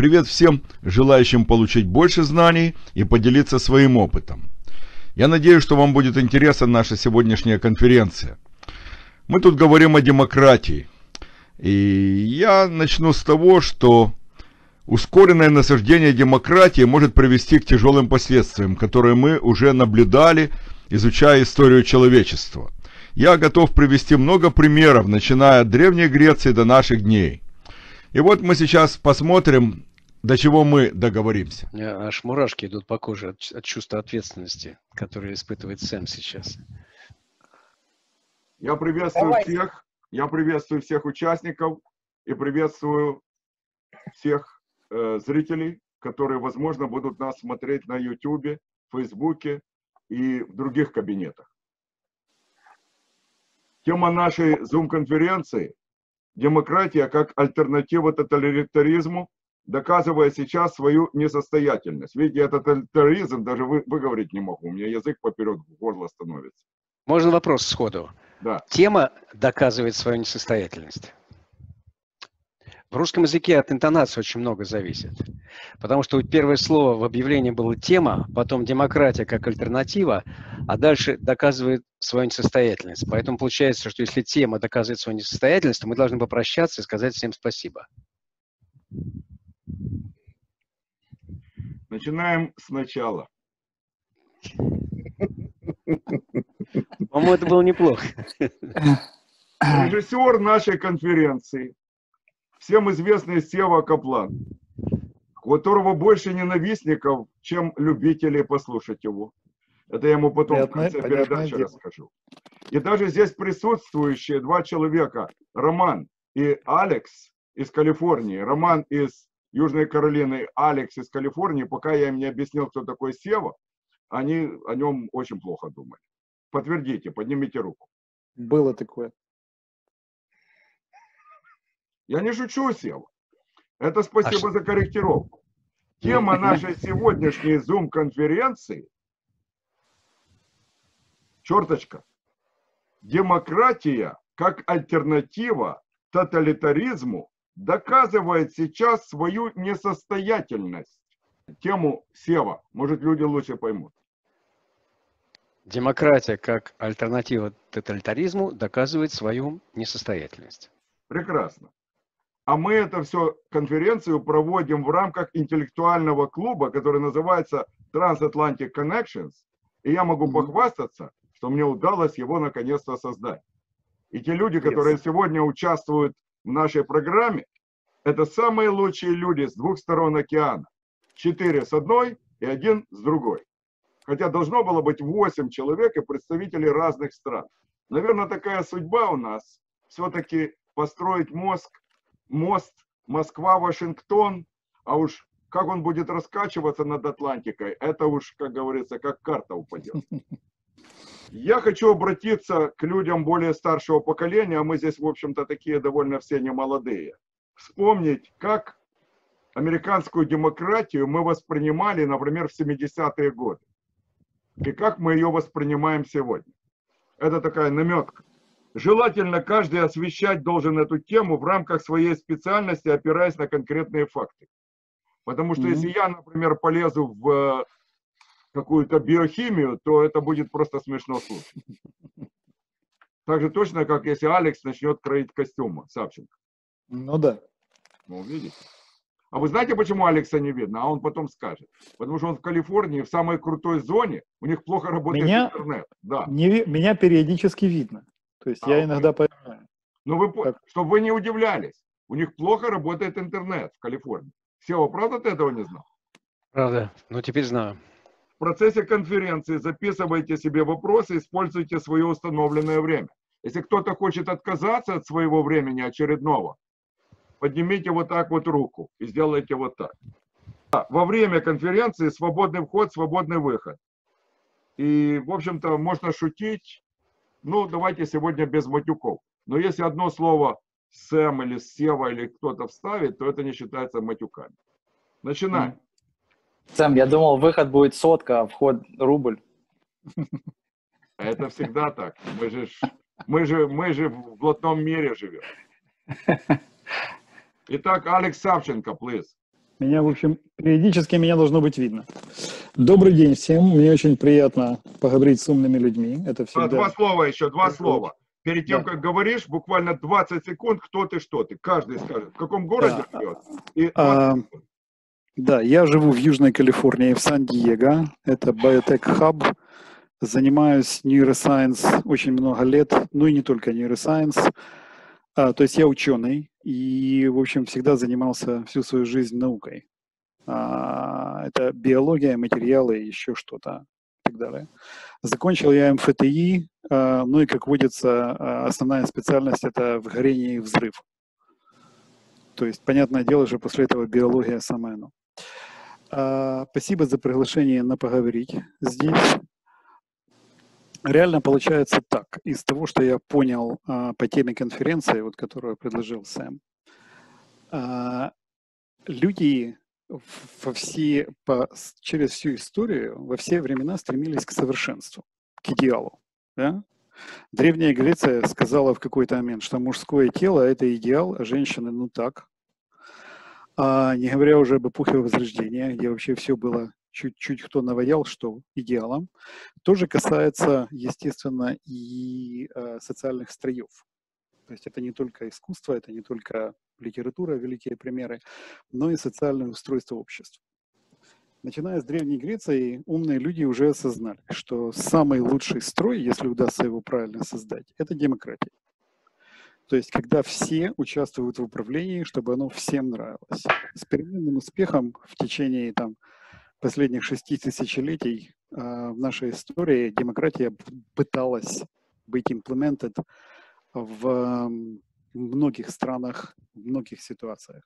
Привет всем желающим получить больше знаний и поделиться своим опытом. Я надеюсь, что вам будет интересна наша сегодняшняя конференция. Мы тут говорим о демократии. И я начну с того, что ускоренное насаждение демократии может привести к тяжелым последствиям, которые мы уже наблюдали, изучая историю человечества. Я готов привести много примеров, начиная от Древней Греции до наших дней. И вот мы сейчас посмотрим, до чего мы договоримся. Аж мурашки идут по коже от чувства ответственности, которое испытывает Сэм сейчас. Я приветствую всех. Я приветствую всех участников и приветствую всех зрителей, которые, возможно, будут нас смотреть на YouTube, Фейсбуке и в других кабинетах. Тема нашей Zoom-конференции – демократия как альтернатива тоталитаризму, доказывая сейчас свою несостоятельность. Видите, это тоталитаризм, даже выговорить не могу, у меня язык поперек горла становится. Можно вопрос сходу? Да. Тема доказывает свою несостоятельность. В русском языке от интонации очень много зависит. Потому что первое слово в объявлении было «тема», потом «демократия» как альтернатива, а дальше «доказывает свою несостоятельность». Поэтому получается, что если тема доказывает свою несостоятельность, то мы должны попрощаться и сказать всем спасибо. Начинаем сначала. По-моему, это было неплохо. Режиссер нашей конференции, всем известный Сева Каплан, у которого больше ненавистников, чем любителей послушать его. Это я ему потом в конце передачи расскажу. И даже здесь присутствующие два человека, Роман и Алекс из Калифорнии, Роман из Южной Каролины, Алекс из Калифорнии, пока я им не объяснил, кто такой Сева, они о нем очень плохо думали. Подтвердите, поднимите руку. Было такое. Я не шучу, Сева. Это спасибо за корректировку. Тема нашей сегодняшней Zoom-конференции, черточка, демократия как альтернатива тоталитаризму доказывает сейчас свою несостоятельность. Тему Сева, может, люди лучше поймут. Демократия как альтернатива тоталитаризму доказывает свою несостоятельность. Прекрасно. А мы это все конференцию проводим в рамках интеллектуального клуба, который называется Transatlantic Connections. И я могу похвастаться, что мне удалось его наконец-то создать. И те люди, которые сегодня участвуют в нашей программе, это самые лучшие люди с двух сторон океана. 4 с одной и 1 с другой. Хотя должно было быть 8 человек и представители разных стран. Наверное, такая судьба у нас. Все-таки построить мост Москва-Вашингтон, а уж как он будет раскачиваться над Атлантикой, это уж, как говорится, как карта упадет. Я хочу обратиться к людям более старшего поколения, а мы здесь, в общем-то, такие довольно все немолодые. Вспомнить, как американскую демократию мы воспринимали, например, в 70-е годы. И как мы ее воспринимаем сегодня. Это такая наметка. Желательно каждый освещать должен эту тему в рамках своей специальности, опираясь на конкретные факты. Потому что если я, например, полезу в какую-то биохимию, то это будет просто смешно слушать. Так же точно, как если Алекс начнет кроить костюмы Савченко. Ну да. Ну, видите. А вы знаете, почему Алекса не видно? А он потом скажет. Потому что он в Калифорнии, в самой крутой зоне, у них плохо работает интернет. Да. Меня периодически видно. То есть я иногда понимаю. Ну, чтобы вы не удивлялись. У них плохо работает интернет в Калифорнии. Сева, правда ты этого не знал? Правда. Ну, теперь знаю. В процессе конференции записывайте себе вопросы, используйте свое установленное время. Если кто-то хочет отказаться от своего времени очередного, поднимите вот так вот руку и сделайте вот так. Во время конференции свободный вход, свободный выход. И, в общем-то, можно шутить. Ну, давайте сегодня без матюков. Но если одно слово Сэм или Сева или кто-то вставит, то это не считается матюками. Начинаем. Сэм, я думал, выход будет 100, а вход рубль. Это всегда так. Мы же в блатном мире живем. Итак, Алекс Савченко, please. Меня, в общем, периодически меня должно быть видно. Добрый день всем. Мне очень приятно поговорить с умными людьми. Это всегда... Два слова. Перед тем, как говоришь, буквально 20 секунд, кто ты, что ты. Каждый скажет, в каком городе живет. Да, я живу в Южной Калифорнии, в Сан-Диего. Это биотек-хаб. Занимаюсь нейросайенс очень много лет. Ну и не только нейросайенс. То есть я ученый и, в общем, всегда занимался всю свою жизнь наукой. Это биология, материалы, еще что-то и так далее. Закончил я МФТИ, ну и, как водится, основная специальность – это горение и взрыв. То есть, понятное дело, что после этого биология самое оно. Спасибо за приглашение на поговорить здесь. Реально получается так, из того, что я понял по теме конференции, вот, которую предложил Сэм, люди через всю историю, во все времена стремились к совершенству, к идеалу. Да? Древняя Греция сказала в какой-то момент, что мужское тело – это идеал, а женщины – ну так. Не говоря уже об эпохе Возрождения, где вообще все было... чуть-чуть кто наводил, что идеалом, тоже касается, естественно, и социальных слоев. То есть это не только искусство, это не только литература, великие примеры, но и социальное устройство общества. Начиная с Древней Греции, умные люди уже осознали, что самый лучший строй, если удастся его правильно создать, это демократия. То есть, когда все участвуют в управлении, чтобы оно всем нравилось. С переменным успехом в течение там, последних 6 тысячелетий в нашей истории демократия пыталась быть имплементед в многих странах, в многих ситуациях.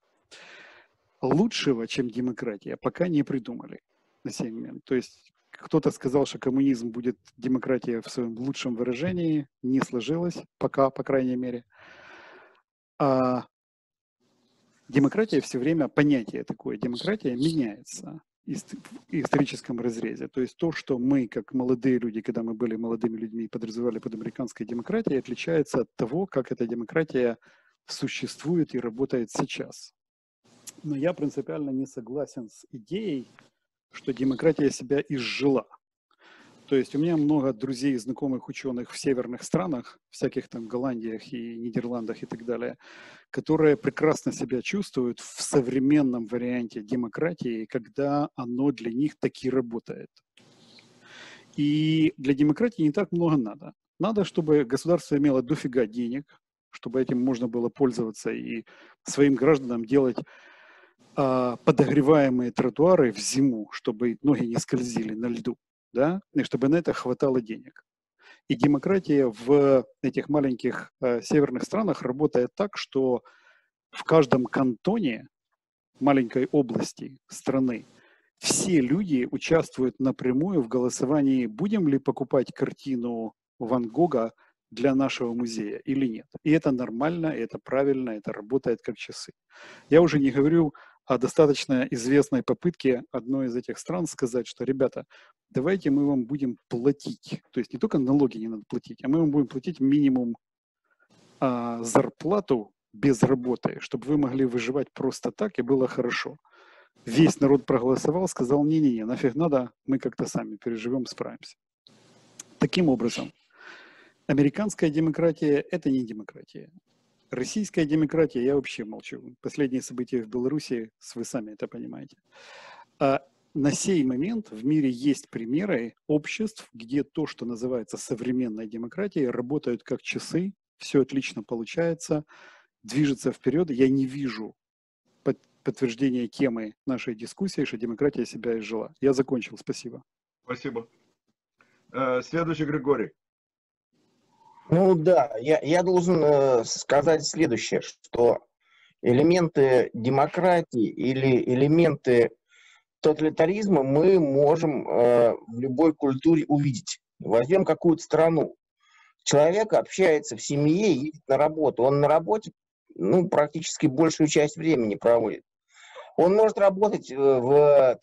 Лучшего, чем демократия, пока не придумали на сей момент. То есть кто-то сказал, что коммунизм будет демократия в своем лучшем выражении, не сложилось пока, по крайней мере. А демократия все время, понятие такое, демократия меняется. Историческом разрезе. То есть то, что мы, как молодые люди, когда мы были молодыми людьми, подразумевали под американской демократией, отличается от того, как эта демократия существует и работает сейчас. Но я принципиально не согласен с идеей, что демократия себя изжила. То есть у меня много друзей и знакомых ученых в северных странах, всяких там Голландиях и Нидерландах и так далее, которые прекрасно себя чувствуют в современном варианте демократии, когда оно для них таки работает. И для демократии не так много надо. Надо, чтобы государство имело дофига денег, чтобы этим можно было пользоваться и своим гражданам делать подогреваемые тротуары в зиму, чтобы ноги не скользили на льду. Да? И чтобы на это хватало денег. И демократия в этих маленьких северных странах работает так, что в каждом кантоне маленькой области страны все люди участвуют напрямую в голосовании, будем ли покупать картину Ван Гога для нашего музея или нет. И это нормально, и это правильно, это работает как часы. Я уже не говорю о достаточно известной попытке одной из этих стран сказать, что, ребята, давайте мы вам будем платить. То есть не только налоги не надо платить, а мы вам будем платить минимум зарплату без работы, чтобы вы могли выживать просто так и было хорошо. Весь народ проголосовал, сказал, не-не-не, нафиг надо, мы как-то сами переживем, справимся. Таким образом, американская демократия – это не демократия. Российская демократия, я вообще молчу. Последние события в Беларуси, вы сами это понимаете. А на сей момент в мире есть примеры обществ, где то, что называется современной демократией, работают как часы, все отлично получается, движется вперед. Я не вижу подтверждения темы нашей дискуссии, что демократия себя изжила. Я закончил, спасибо. Спасибо. Следующий Григорий. Ну да, я должен сказать следующее, что элементы демократии или элементы тоталитаризма мы можем в любой культуре увидеть. Возьмем какую-то страну. Человек общается в семье и едет на работу. Он на работе практически большую часть времени проводит. Он может работать в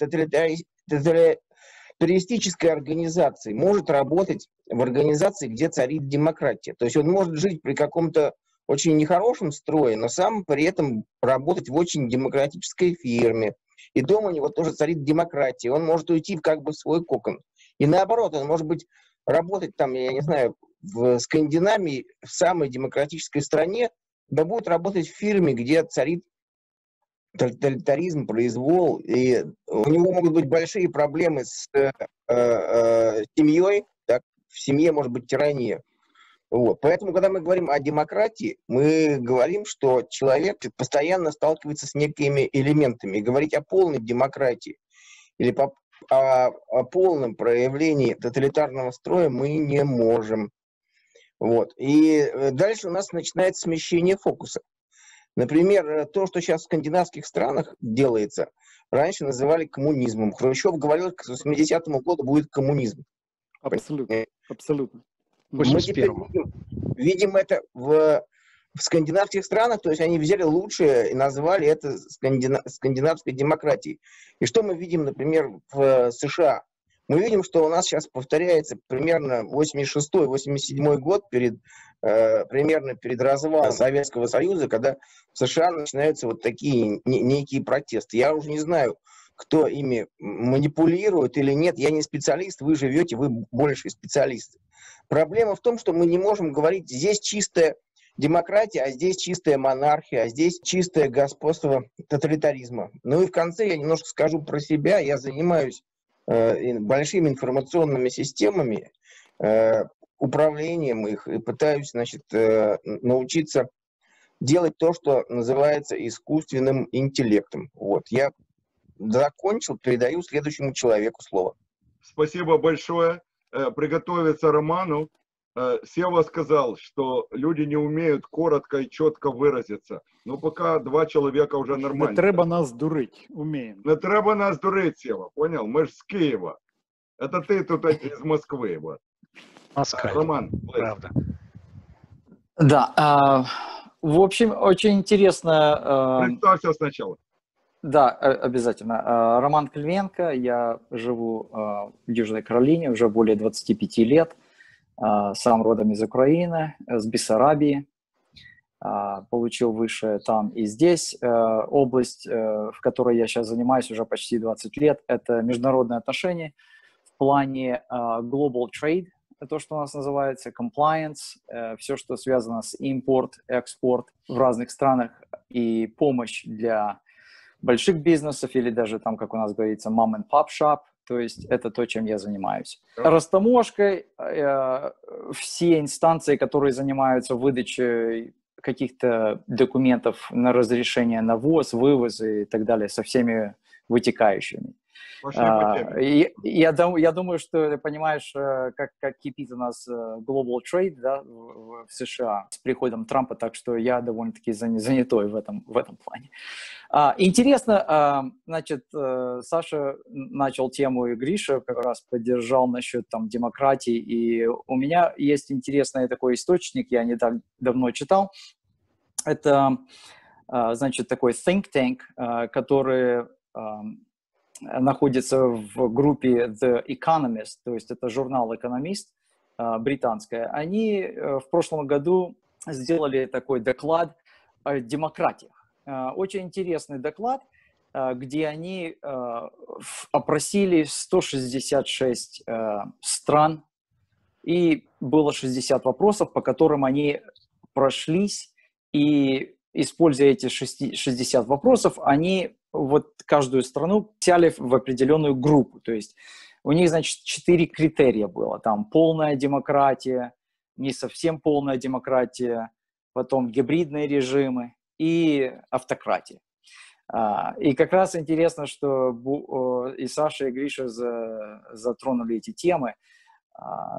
туристической организации, может работать в организации, где царит демократия. То есть он может жить при каком-то очень нехорошем строе, но сам при этом работать в очень демократической фирме и дома у него тоже царит демократия. Он может уйти как бы в свой кокон. И наоборот, он может быть работать там, я не знаю, в Скандинавии, в самой демократической стране, да будет работать в фирме, где царит тоталитаризм, произвол, и у него могут быть большие проблемы с семьей, так, в семье может быть тирания. Вот. Поэтому, когда мы говорим о демократии, мы говорим, что человек постоянно сталкивается с некими элементами. И говорить о полной демократии или о полном проявлении тоталитарного строя мы не можем. Вот. И дальше у нас начинается смещение фокуса. Например, то, что сейчас в скандинавских странах делается, раньше называли коммунизмом. Хрущев говорил, что к 80-му году будет коммунизм. Абсолютно. Абсолютно. Мы теперь видим это в скандинавских странах, то есть они взяли лучшее и назвали это скандинавской демократией. И что мы видим, например, в США? Мы видим, что у нас сейчас повторяется примерно 86-87 год, примерно перед развалом Советского Союза, когда в США начинаются вот такие некие протесты. Я уже не знаю, кто ими манипулирует или нет. Я не специалист, вы живете, вы больше специалисты. Проблема в том, что мы не можем говорить, здесь чистая демократия, а здесь чистая монархия, а здесь чистое господство тоталитаризма. Ну и в конце я немножко скажу про себя. Я занимаюсь большими информационными системами, управлением их, и пытаюсь, значит, научиться делать то, что называется искусственным интеллектом. Вот, я закончил, передаю следующему человеку слово. Спасибо большое. Приготовиться Роману. Сева сказал, что люди не умеют коротко и четко выразиться. Но пока два человека уже нормально. Не треба нас дурить, умеем. Не треба нас дурить, Сева, понял? Мы же с Киева. Это ты тут из Москвы. Вот. Москва. Роман, правда. Да, в общем, очень интересно... Представься сначала. Да, обязательно. Роман Кльменко, я живу в Южной Каролине уже более 25 лет. Сам родом из Украины, с Бессарабии. Получил высшее там и здесь. Область, в которой я сейчас занимаюсь уже почти 20 лет, это международные отношения в плане global trade, то, что у нас называется, compliance, все, что связано с импорт, экспорт в разных странах и помощь для больших бизнесов или даже там, как у нас говорится, mom-and-pop shop. То есть это то, чем я занимаюсь. Растаможкой, все инстанции, которые занимаются выдачей каких-то документов на разрешение на ввоз, вывоз и так далее, со всеми вытекающими. Я думаю, что ты понимаешь, как кипит у нас global trade, да, в США с приходом Трампа, так что я довольно-таки занятой в этом плане. Интересно, значит, Саша начал тему, и Гриша как раз поддержал насчет там демократии, и у меня есть интересный такой источник, я не так давно читал, это, значит, такой think tank, который... находится в группе The Economist, то есть это журнал «Экономист» британская. Они в прошлом году сделали такой доклад о демократиях. Очень интересный доклад, где они опросили 166 стран, и было 60 вопросов, по которым они прошлись, и, используя эти 60 вопросов, они... вот каждую страну взяли в определенную группу. То есть у них, значит, 4 критерия было. Там полная демократия, не совсем полная демократия, потом гибридные режимы и автократия. И как раз интересно, что и Саша, и Гриша затронули эти темы.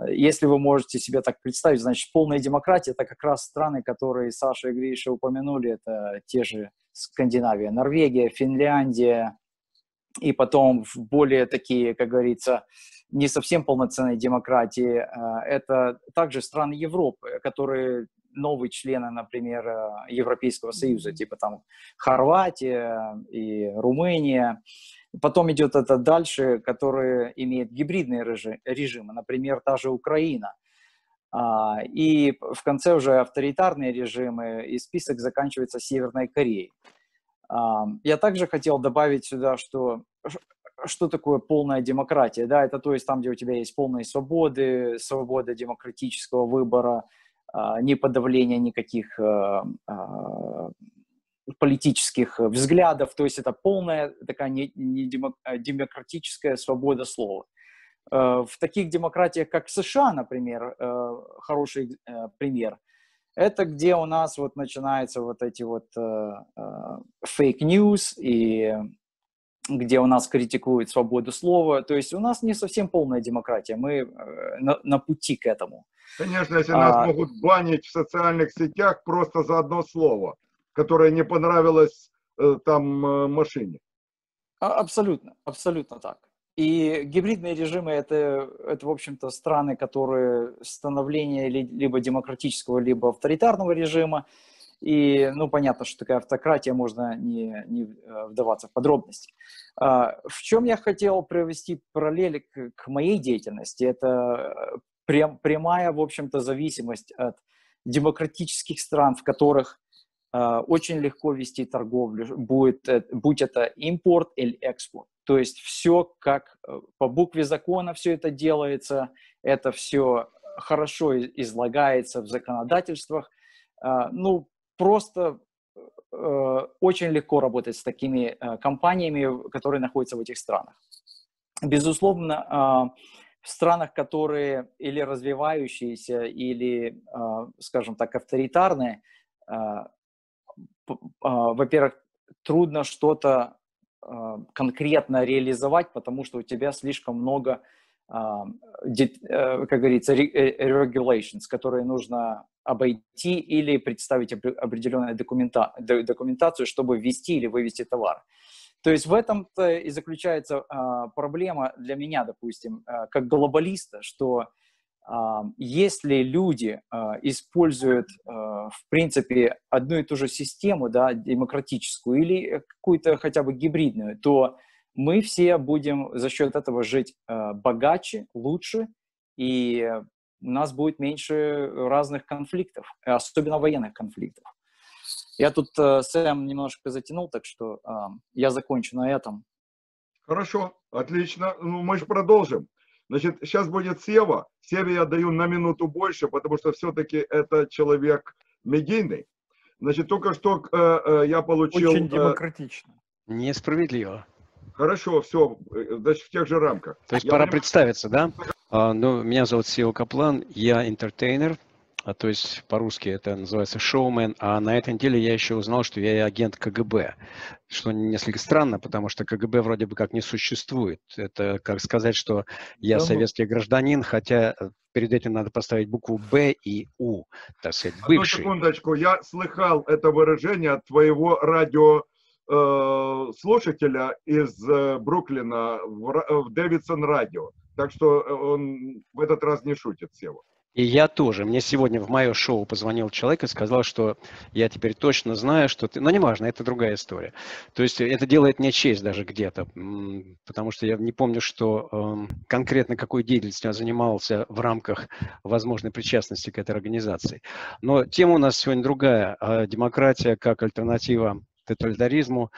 Если вы можете себе так представить, значит, полная демократия – это как раз страны, которые Саша и Гриша упомянули, это те же Скандинавия, Норвегия, Финляндия, и потом в более такие, как говорится, не совсем полноценные демократии, это также страны Европы, которые новые члены, например, Европейского Союза, типа там Хорватия и Румыния. Потом идет это дальше, которые имеют гибридные режимы, например, та же Украина. И в конце уже авторитарные режимы, и список заканчивается Северной Кореей. Я также хотел добавить сюда, что такое полная демократия, да, это то есть там, где у тебя есть полные свободы, свобода демократического выбора, не подавление никаких политических взглядов, то есть это полная такая демократическая свобода слова. В таких демократиях, как США, например, хороший пример, это где у нас вот начинаются вот эти вот фейк-ньюс и где у нас критикуют свободу слова. То есть у нас не совсем полная демократия, мы на пути к этому. Конечно, если нас могут банить в социальных сетях просто за одно слово, которое не понравилось там машине. Абсолютно, абсолютно так. И гибридные режимы это в общем-то, страны, которые становление либо демократического, либо авторитарного режима. И, ну, понятно, что такая автократия, можно не вдаваться в подробности. В чем я хотел привести параллели к моей деятельности, это прямая, в общем-то, зависимость от демократических стран, в которых очень легко вести торговлю, будь это импорт или экспорт. То есть все как по букве закона все это делается, это все хорошо излагается в законодательствах. Ну, просто очень легко работать с такими компаниями, которые находятся в этих странах. Безусловно, в странах, которые или развивающиеся, или, скажем так, авторитарные, во-первых, трудно что-то конкретно реализовать, потому что у тебя слишком много, как говорится, regulations, которые нужно обойти или представить определенную документацию, чтобы ввести или вывести товар. То есть в этом-то и заключается проблема для меня, допустим, как глобалиста, что если люди используют, в принципе, одну и ту же систему, да, демократическую или какую-то хотя бы гибридную, то мы все будем за счет этого жить богаче, лучше, и у нас будет меньше разных конфликтов, особенно военных конфликтов. Я тут, Сэм, немножко затянул, так что я закончу на этом. Хорошо, отлично. Ну, мы же продолжим. Значит, сейчас будет Сева. Севе я даю на минуту больше, потому что все-таки это человек медийный. Значит, только что я получил... Очень демократично. Несправедливо. Хорошо, все, значит, в тех же рамках. То есть пора представиться, да? Ну, меня зовут Сева Каплан, я интертейнер, то есть по-русски это называется шоумен, а на этой неделе я еще узнал, что я и агент КГБ, что несколько странно, потому что КГБ вроде бы как не существует. Это как сказать, что я советский гражданин, хотя перед этим надо поставить букву «Б» и «У», так сказать, бывший. Одну секундочку, я слыхал это выражение от твоего радиослушателя из Бруклина в Дэвидсон радио. Так что он в этот раз не шутит, Сева. И я тоже. Мне сегодня в мое шоу позвонил человек и сказал, что я теперь точно знаю, что ты... Но неважно, это другая история. То есть это делает мне честь даже где-то, потому что я не помню, что конкретно какой деятельностью я занимался в рамках возможной причастности к этой организации. Но тема у нас сегодня другая. Демократия как альтернатива тоталитаризму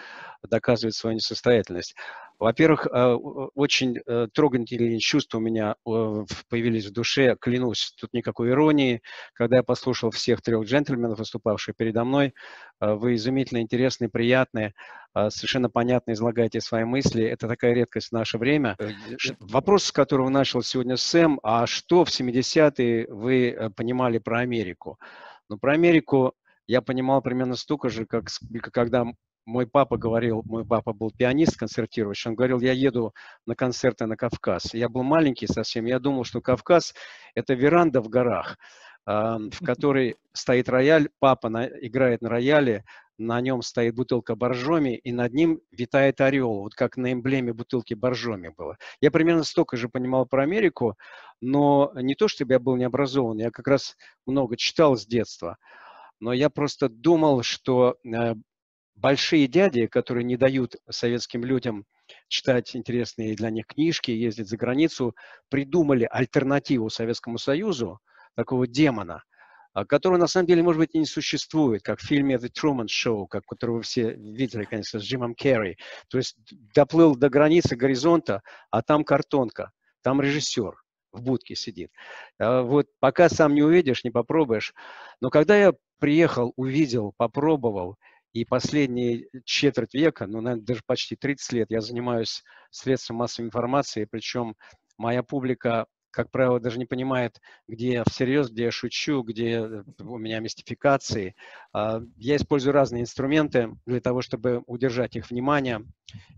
доказывает свою несостоятельность. Во-первых, очень трогательные чувства у меня появились в душе, клянусь, тут никакой иронии. Когда я послушал всех трех джентльменов, выступавших передо мной, вы изумительно интересные, приятные, совершенно понятно излагаете свои мысли. Это такая редкость в наше время. Вопрос, с которого начал сегодня Сэм, а что в 70-е вы понимали про Америку? Ну, про Америку я понимал примерно столько же, как когда мой папа говорил, мой папа был пианист концертирующий, он говорил, я еду на концерты на Кавказ. Я был маленький совсем, я думал, что Кавказ – это веранда в горах, в которой стоит рояль, папа играет на рояле, на нем стоит бутылка боржоми, и над ним витает орел, вот как на эмблеме бутылки боржоми было. Я примерно столько же понимал про Америку, но не то, чтобы я был необразован, я как раз много читал с детства. Но я просто думал, что большие дяди, которые не дают советским людям читать интересные для них книжки, ездить за границу, придумали альтернативу Советскому Союзу, такого демона, которого на самом деле, может быть, и не существует, как в фильме The Truman Show, который вы все видели, конечно, с Джимом Керри. То есть доплыл до границы горизонта, а там картонка, там режиссер в будке сидит. Вот пока сам не увидишь, не попробуешь. Но когда я приехал, увидел, попробовал, и последние четверть века, ну, наверное, даже почти 30 лет я занимаюсь средством массовой информации, причем моя публика, как правило, даже не понимает, где я всерьез, где я шучу, где у меня мистификации. Я использую разные инструменты для того, чтобы удержать их внимание.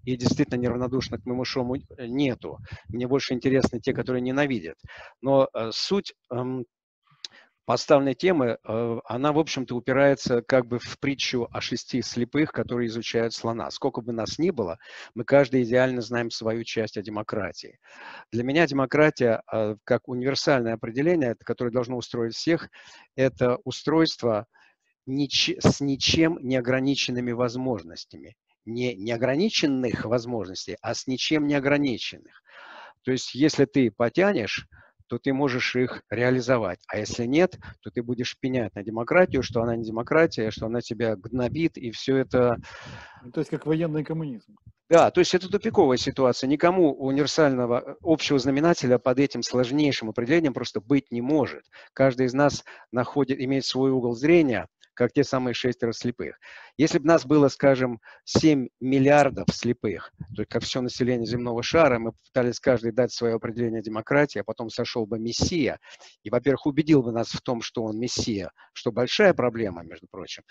И действительно неравнодушных к моему шоу нету. Мне больше интересны те, которые ненавидят. Но суть поставленной темы, она, в общем-то, упирается как бы в притчу о 6 слепых, которые изучают слона. Сколько бы нас ни было, мы каждый идеально знаем свою часть о демократии. Для меня демократия, как универсальное определение, которое должно устроить всех, это устройство с ничем не ограниченными возможностями. Не неограниченных возможностей, а с ничем не ограниченных. То есть, если ты потянешь, то ты можешь их реализовать. А если нет, то ты будешь пенять на демократию, что она не демократия, что она тебя гнобит, и все это... То есть как военный коммунизм. Да, то есть это тупиковая ситуация. Никому универсального общего знаменателя под этим сложнейшим определением просто быть не может. Каждый из нас имеет свой угол зрения, как те самые 6 слепых. Если бы нас было, скажем, 7 миллиардов слепых, то есть как все население земного шара, мы пытались каждый дать свое определение демократии, а потом сошел бы мессия, и, во-первых, убедил бы нас в том, что он мессия, что большая проблема, между прочим,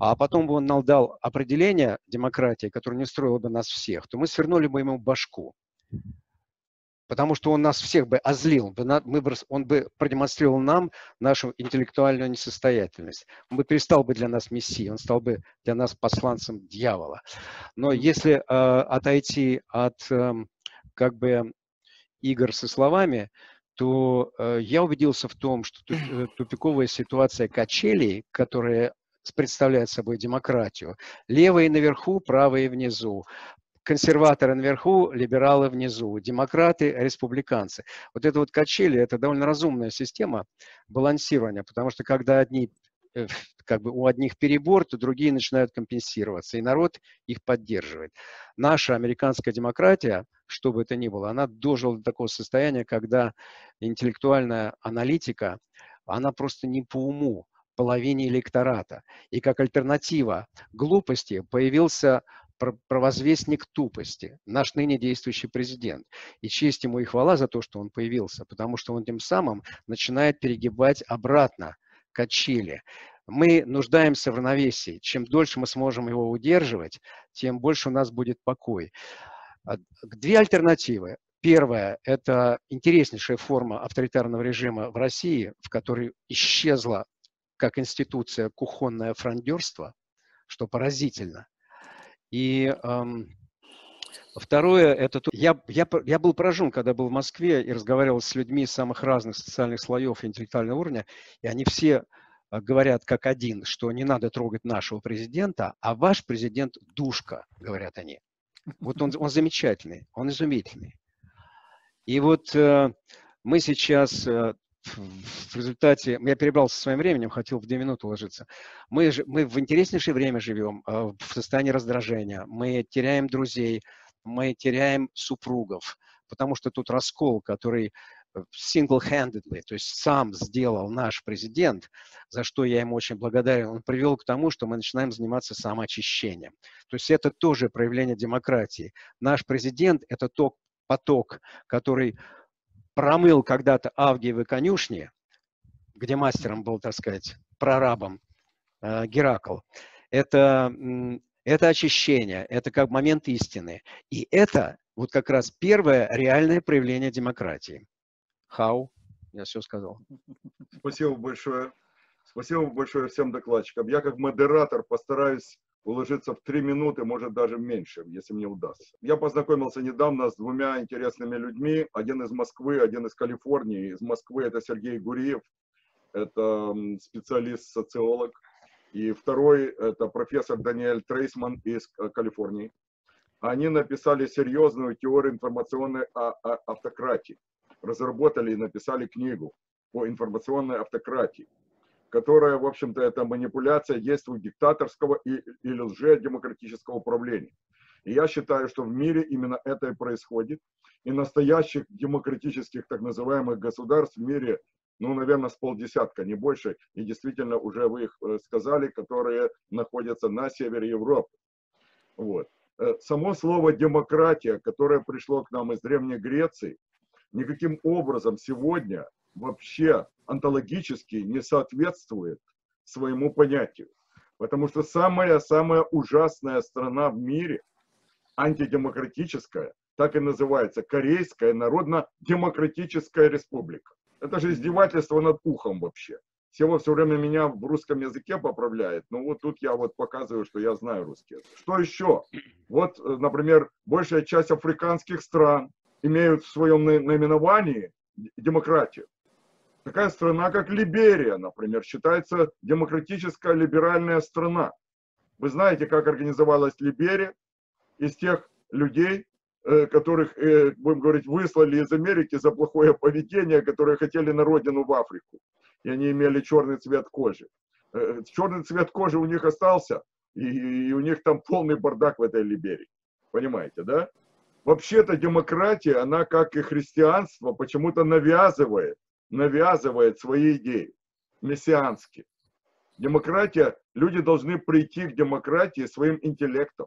а потом бы он нам дал определение демократии, которое не устроило бы нас всех, то мы свернули бы ему башку. Потому что он нас всех бы озлил, он бы продемонстрировал нам нашу интеллектуальную несостоятельность. Он бы перестал бы для нас мессией, он стал бы для нас посланцем дьявола. Но если отойти от как бы игр со словами, то я убедился в том, что тупиковая ситуация качелей, которые представляют собой демократию, левые наверху, правые внизу. Консерваторы наверху, либералы внизу, демократы, республиканцы. Вот это вот качели, это довольно разумная система балансирования, потому что когда одни, как бы у одних перебор, то другие начинают компенсироваться, и народ их поддерживает. Наша американская демократия, что бы это ни было, она дожила до такого состояния, когда интеллектуальная аналитика, она просто не по уму половине электората. И как альтернатива глупости появился провозвестник тупости, наш ныне действующий президент. И честь ему и хвала за то, что он появился, потому что он тем самым начинает перегибать обратно качели. Мы нуждаемся в равновесии. Чем дольше мы сможем его удерживать, тем больше у нас будет покой. 2 альтернативы. Первая – это интереснейшая форма авторитарного режима в России, в которой исчезла как институция кухонное фрондерство, что поразительно. И второе, это то, я был поражен, когда был в Москве и разговаривал с людьми из самых разных социальных слоев и интеллектуального уровня, и они все говорят как один, что не надо трогать нашего президента, а ваш президент – душка, говорят они. Вот он замечательный, он изумительный. И вот мы сейчас... В результате, я перебрался своим временем, хотел в 2 минуты уложиться. Мы в интереснейшее время живем, в состоянии раздражения. Мы теряем друзей, мы теряем супругов, потому что тут раскол, который single-handedly, то есть сам сделал наш президент, за что я ему очень благодарен, он привел к тому, что мы начинаем заниматься самоочищением. То есть это тоже проявление демократии. Наш президент – это тот поток, который... промыл когда-то Авгиевы конюшни, где мастером был, так сказать, прорабом Геракл. Это очищение, это как момент истины. И это вот как раз первое реальное проявление демократии. Хау, я все сказал. Спасибо большое. Спасибо большое всем докладчикам. Я как модератор постараюсь уложиться в 3 минуты, может даже меньше, если мне удастся. Я познакомился недавно с 2 интересными людьми. Один из Москвы, один из Калифорнии. Из Москвы это Сергей Гуриев, это специалист-социолог. И второй это профессор Даниэль Трейсман из Калифорнии. Они написали серьезную теорию информационной автократии. Разработали и написали книгу по информационной автократии. которая, в общем-то, это манипуляция действий диктаторского и лжедемократического управления. И я считаю, что в мире именно это и происходит. И настоящих демократических так называемых государств в мире, ну, наверное, с полдесятка, не больше. И действительно, уже вы их сказали, которые находятся на севере Европы. Вот. Само слово «демократия», которое пришло к нам из Древней Греции, никаким образом сегодня вообще онтологически не соответствует своему понятию. Потому что самая-самая ужасная страна в мире, антидемократическая, так и называется, Корейская Народно-Демократическая Республика. Это же издевательство над ухом вообще. Сева все время меня в русском языке поправляет, но вот тут я вот показываю, что я знаю русский язык. Что еще? Вот, например, большая часть африканских стран имеют в своем наименовании демократию. Такая страна, как Либерия, например, считается демократическая либеральная страна. Вы знаете, как организовалась Либерия? Из тех людей, которых, будем говорить, выслали из Америки за плохое поведение, которые хотели на родину в Африку. И они имели черный цвет кожи. Черный цвет кожи у них остался, и у них там полный бардак в этой Либерии. Понимаете, да? Вообще-то демократия, она, как и христианство, почему-то навязывает свои идеи, мессианские. Демократия, люди должны прийти к демократии своим интеллектом.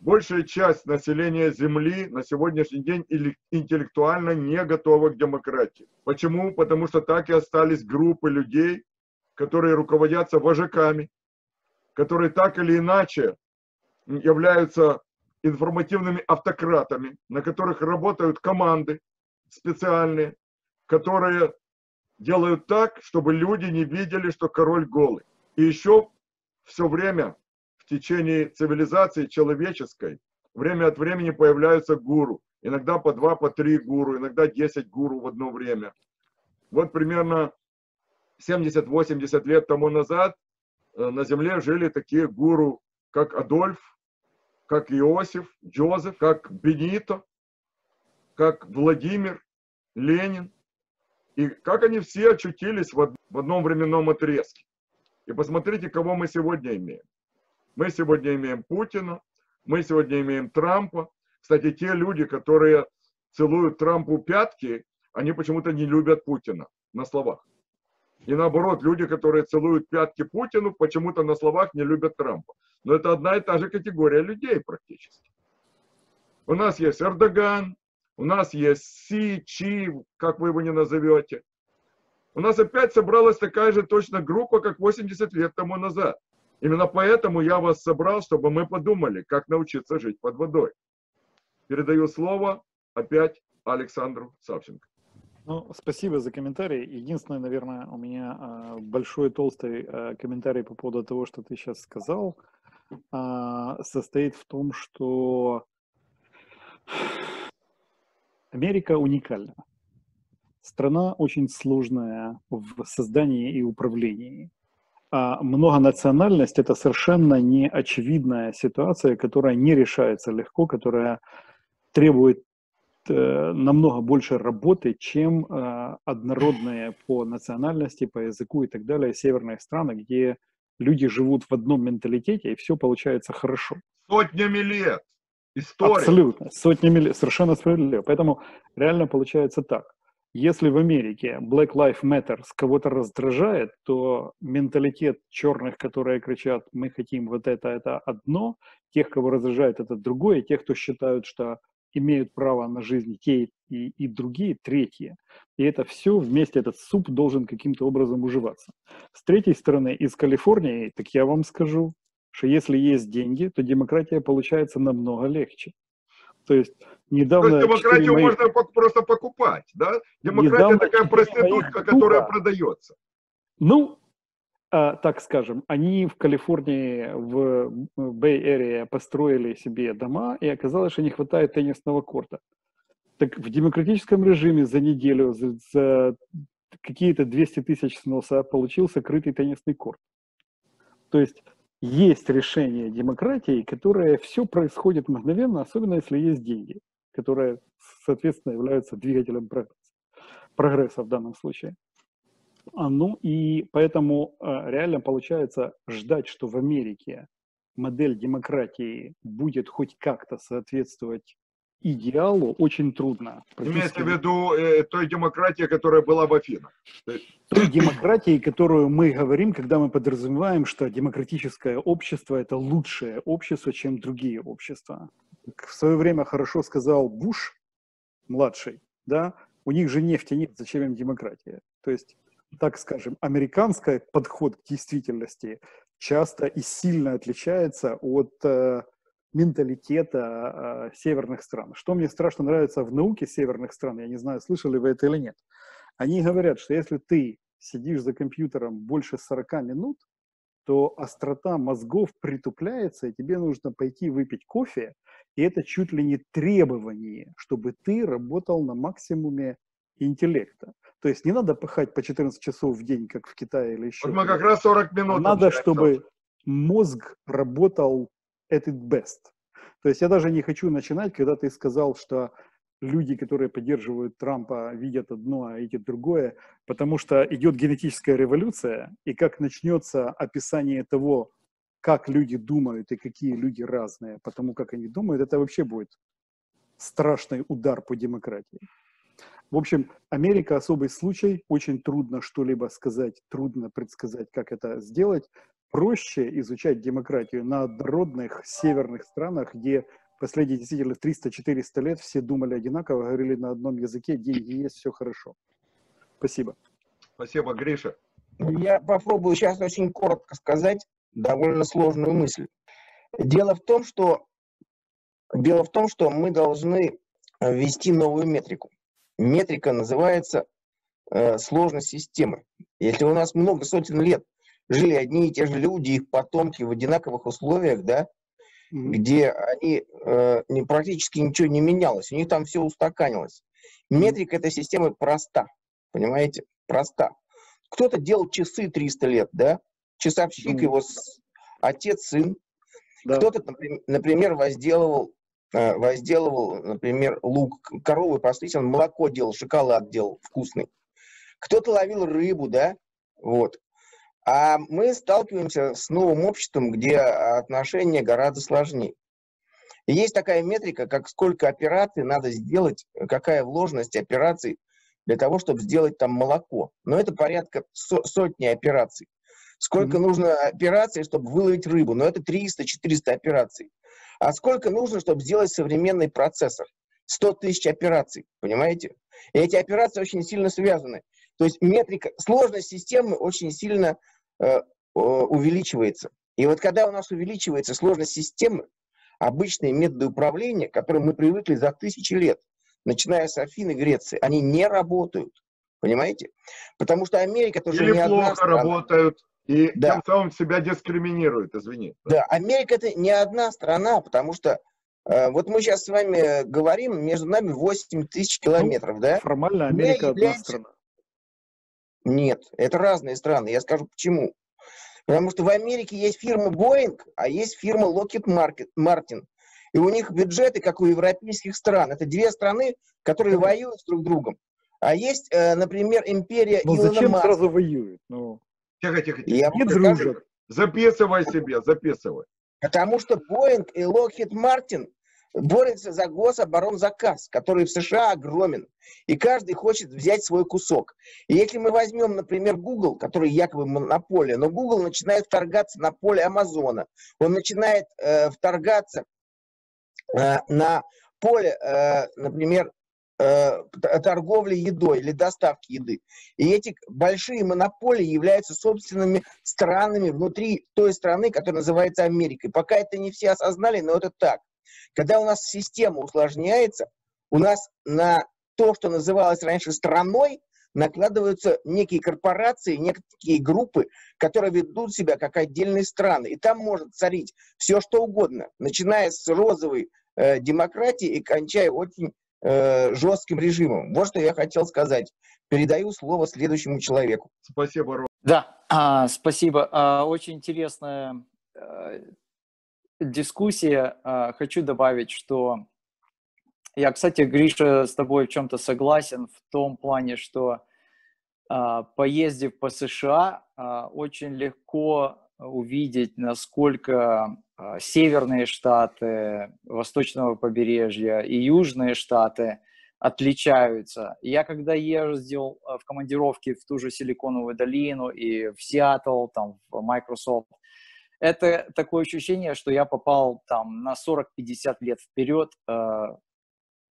Большая часть населения Земли на сегодняшний день интеллектуально не готова к демократии. Почему? Потому что так и остались группы людей, которые руководятся вожаками, которые так или иначе являются информативными автократами, на которых работают команды специальные, которые делают так, чтобы люди не видели, что король голый. И еще все время... В течение цивилизации человеческой время от времени появляются гуру. Иногда по 2, по 3 гуру, иногда 10 гуру в одно время. Вот примерно 70-80 лет тому назад на земле жили такие гуру, как Адольф, как Иосиф, Джозеф, как Бенито, как Владимир, Ленин. И как они все очутились в одном временном отрезке. И посмотрите, кого мы сегодня имеем. Мы сегодня имеем Путина, мы сегодня имеем Трампа. Кстати, те люди, которые целуют Трампу пятки, они почему-то не любят Путина на словах. И наоборот, люди, которые целуют пятки Путину, почему-то на словах не любят Трампа. Но это одна и та же категория людей практически. У нас есть Эрдоган, у нас есть Си, Чи, как вы его не назовете. У нас опять собралась такая же точно группа, как 80 лет тому назад. Именно поэтому я вас собрал, чтобы мы подумали, как научиться жить под водой. Передаю слово опять Александру Савченко. Ну, спасибо за комментарий. Единственное, наверное, у меня большой толстый комментарий по поводу того, что ты сейчас сказал, состоит в том, что Америка уникальна. Страна очень сложная в создании и управлении. Многонациональность — это совершенно неочевидная ситуация, которая не решается легко, которая требует намного больше работы, чем однородные по национальности, по языку и так далее северные страны, где люди живут в одном менталитете, и все получается хорошо. Сотнями лет! История! Абсолютно! Сотнями лет! Совершенно справедливо. Поэтому реально получается так. Если в Америке Black Lives Matter кого-то раздражает, то менталитет черных, которые кричат «мы хотим вот это одно», тех, кого раздражает, это другое, тех, кто считают, что имеют право на жизнь те и другие, третьи. И это все вместе, этот суп должен каким-то образом уживаться. С третьей стороны, из Калифорнии, так я вам скажу, что если есть деньги, то демократия получается намного легче. То есть недавно... демократию можно просто покупать, да? Демократия такая проститутка, которая продается. Ну, так скажем, они в Калифорнии, в Бэй-Эре построили себе дома, и оказалось, что не хватает теннисного корта. Так в демократическом режиме за неделю, за какие-то 200 тысяч сноса получился крытый теннисный корт. То есть... Есть решение демократии, которое все происходит мгновенно, особенно если есть деньги, которые, соответственно, являются двигателем прогресса в данном случае. Ну и поэтому реально получается ждать, что в Америке модель демократии будет хоть как-то соответствовать идеалу, очень трудно. Имеется в виду той демократии, которая была в Афинах? Той демократии, которую мы говорим, когда мы подразумеваем, что демократическое общество – это лучшее общество, чем другие общества. В свое время хорошо сказал Буш, младший, да, у них же нефти нет, зачем им демократия? То есть, так скажем, американский подход к действительности часто и сильно отличается от менталитета северных стран. Что мне страшно нравится в науке северных стран, я не знаю, слышали вы это или нет. Они говорят, что если ты сидишь за компьютером больше 40 минут, то острота мозгов притупляется, и тебе нужно пойти выпить кофе, и это чуть ли не требование, чтобы ты работал на максимуме интеллекта. То есть не надо пахать по 14 часов в день, как в Китае или еще. Вот мы как раз 40 минут. Надо, чтобы мозг работал at its best. То есть я даже не хочу начинать, когда ты сказал, что люди, которые поддерживают Трампа, видят одно, а эти другое, потому что идет генетическая революция, и как начнется описание того, как люди думают и какие люди разные, потому как они думают, это вообще будет страшный удар по демократии. В общем, Америка особый случай, очень трудно что-либо сказать, трудно предсказать, как это сделать. Проще изучать демократию на однородных северных странах, где последние действительно 300-400 лет все думали одинаково, говорили на одном языке, деньги есть, все хорошо. Спасибо. Спасибо, Гриша. Я попробую сейчас очень коротко сказать довольно сложную мысль. Дело в том, что мы должны ввести новую метрику. Метрика называется сложность системы. Если у нас много сотен лет жили одни и те же люди, их потомки в одинаковых условиях, да, где они практически ничего не менялось, у них там все устаканилось. Метрика этой системы проста, понимаете, проста. Кто-то делал часы 300 лет, да, часовщик, его отец, сын. Да. Кто-то, например, возделывал, например, лук, коровы паслись, он молоко делал, шоколад делал вкусный. Кто-то ловил рыбу, да, вот. А мы сталкиваемся с новым обществом, где отношения гораздо сложнее. И есть такая метрика, как сколько операций надо сделать, какая вложенность операций для того, чтобы сделать там молоко. Но это порядка сотни операций. Сколько нужно операций, чтобы выловить рыбу? Но это 300-400 операций. А сколько нужно, чтобы сделать современный процессор? 100 тысяч операций, понимаете? И эти операции очень сильно связаны. То есть метрика, сложность системы очень сильно увеличивается. И вот когда у нас увеличивается сложность системы, обычные методы управления, к которым мы привыкли за тысячи лет, начиная с Афин и Греции, они не работают. Понимаете? Потому что Америка тоже не одна страна. Или плохо работают, и да, тем самым себя дискриминируют, извини. Да, Америка это не одна страна, потому что вот мы сейчас с вами говорим, между нами 8 тысяч километров, ну, да? Формально Америка одна страна. Нет, это разные страны. Я скажу почему. Потому что в Америке есть фирма Boeing, а есть фирма Lockheed Martin. И у них бюджеты, как у европейских стран. Это две страны, которые воюют с друг другом. А есть, например, империя Илона Маска. Зачем сразу воюют? Ну... Тихо. Я не дружат. Записывай себе, записывай. Потому что Boeing и Lockheed Martin борются за гособоронзаказ, который в США огромен. И каждый хочет взять свой кусок. И если мы возьмем, например, Google, который якобы монополия, но Google начинает вторгаться на поле Амазона. Он начинает вторгаться на поле, например, торговли едой или доставки еды. И эти большие монополии являются собственными странами внутри той страны, которая называется Америкой. Пока это не все осознали, но это так. Когда у нас система усложняется, у нас на то, что называлось раньше страной, накладываются некие корпорации, некие группы, которые ведут себя как отдельные страны. И там может царить все, что угодно, начиная с розовой демократии и кончая очень жестким режимом. Вот что я хотел сказать. Передаю слово следующему человеку. Спасибо, Ром. Да, спасибо. Очень интересная дискуссия. Хочу добавить, что я, кстати, Гриша, с тобой в чем-то согласен в том плане, что поездив по США, очень легко увидеть, насколько северные штаты восточного побережья и южные штаты отличаются. Я когда ездил в командировки в ту же Силиконовую долину и в Сиэтл, там, в Microsoft, это такое ощущение, что я попал там на 40-50 лет вперед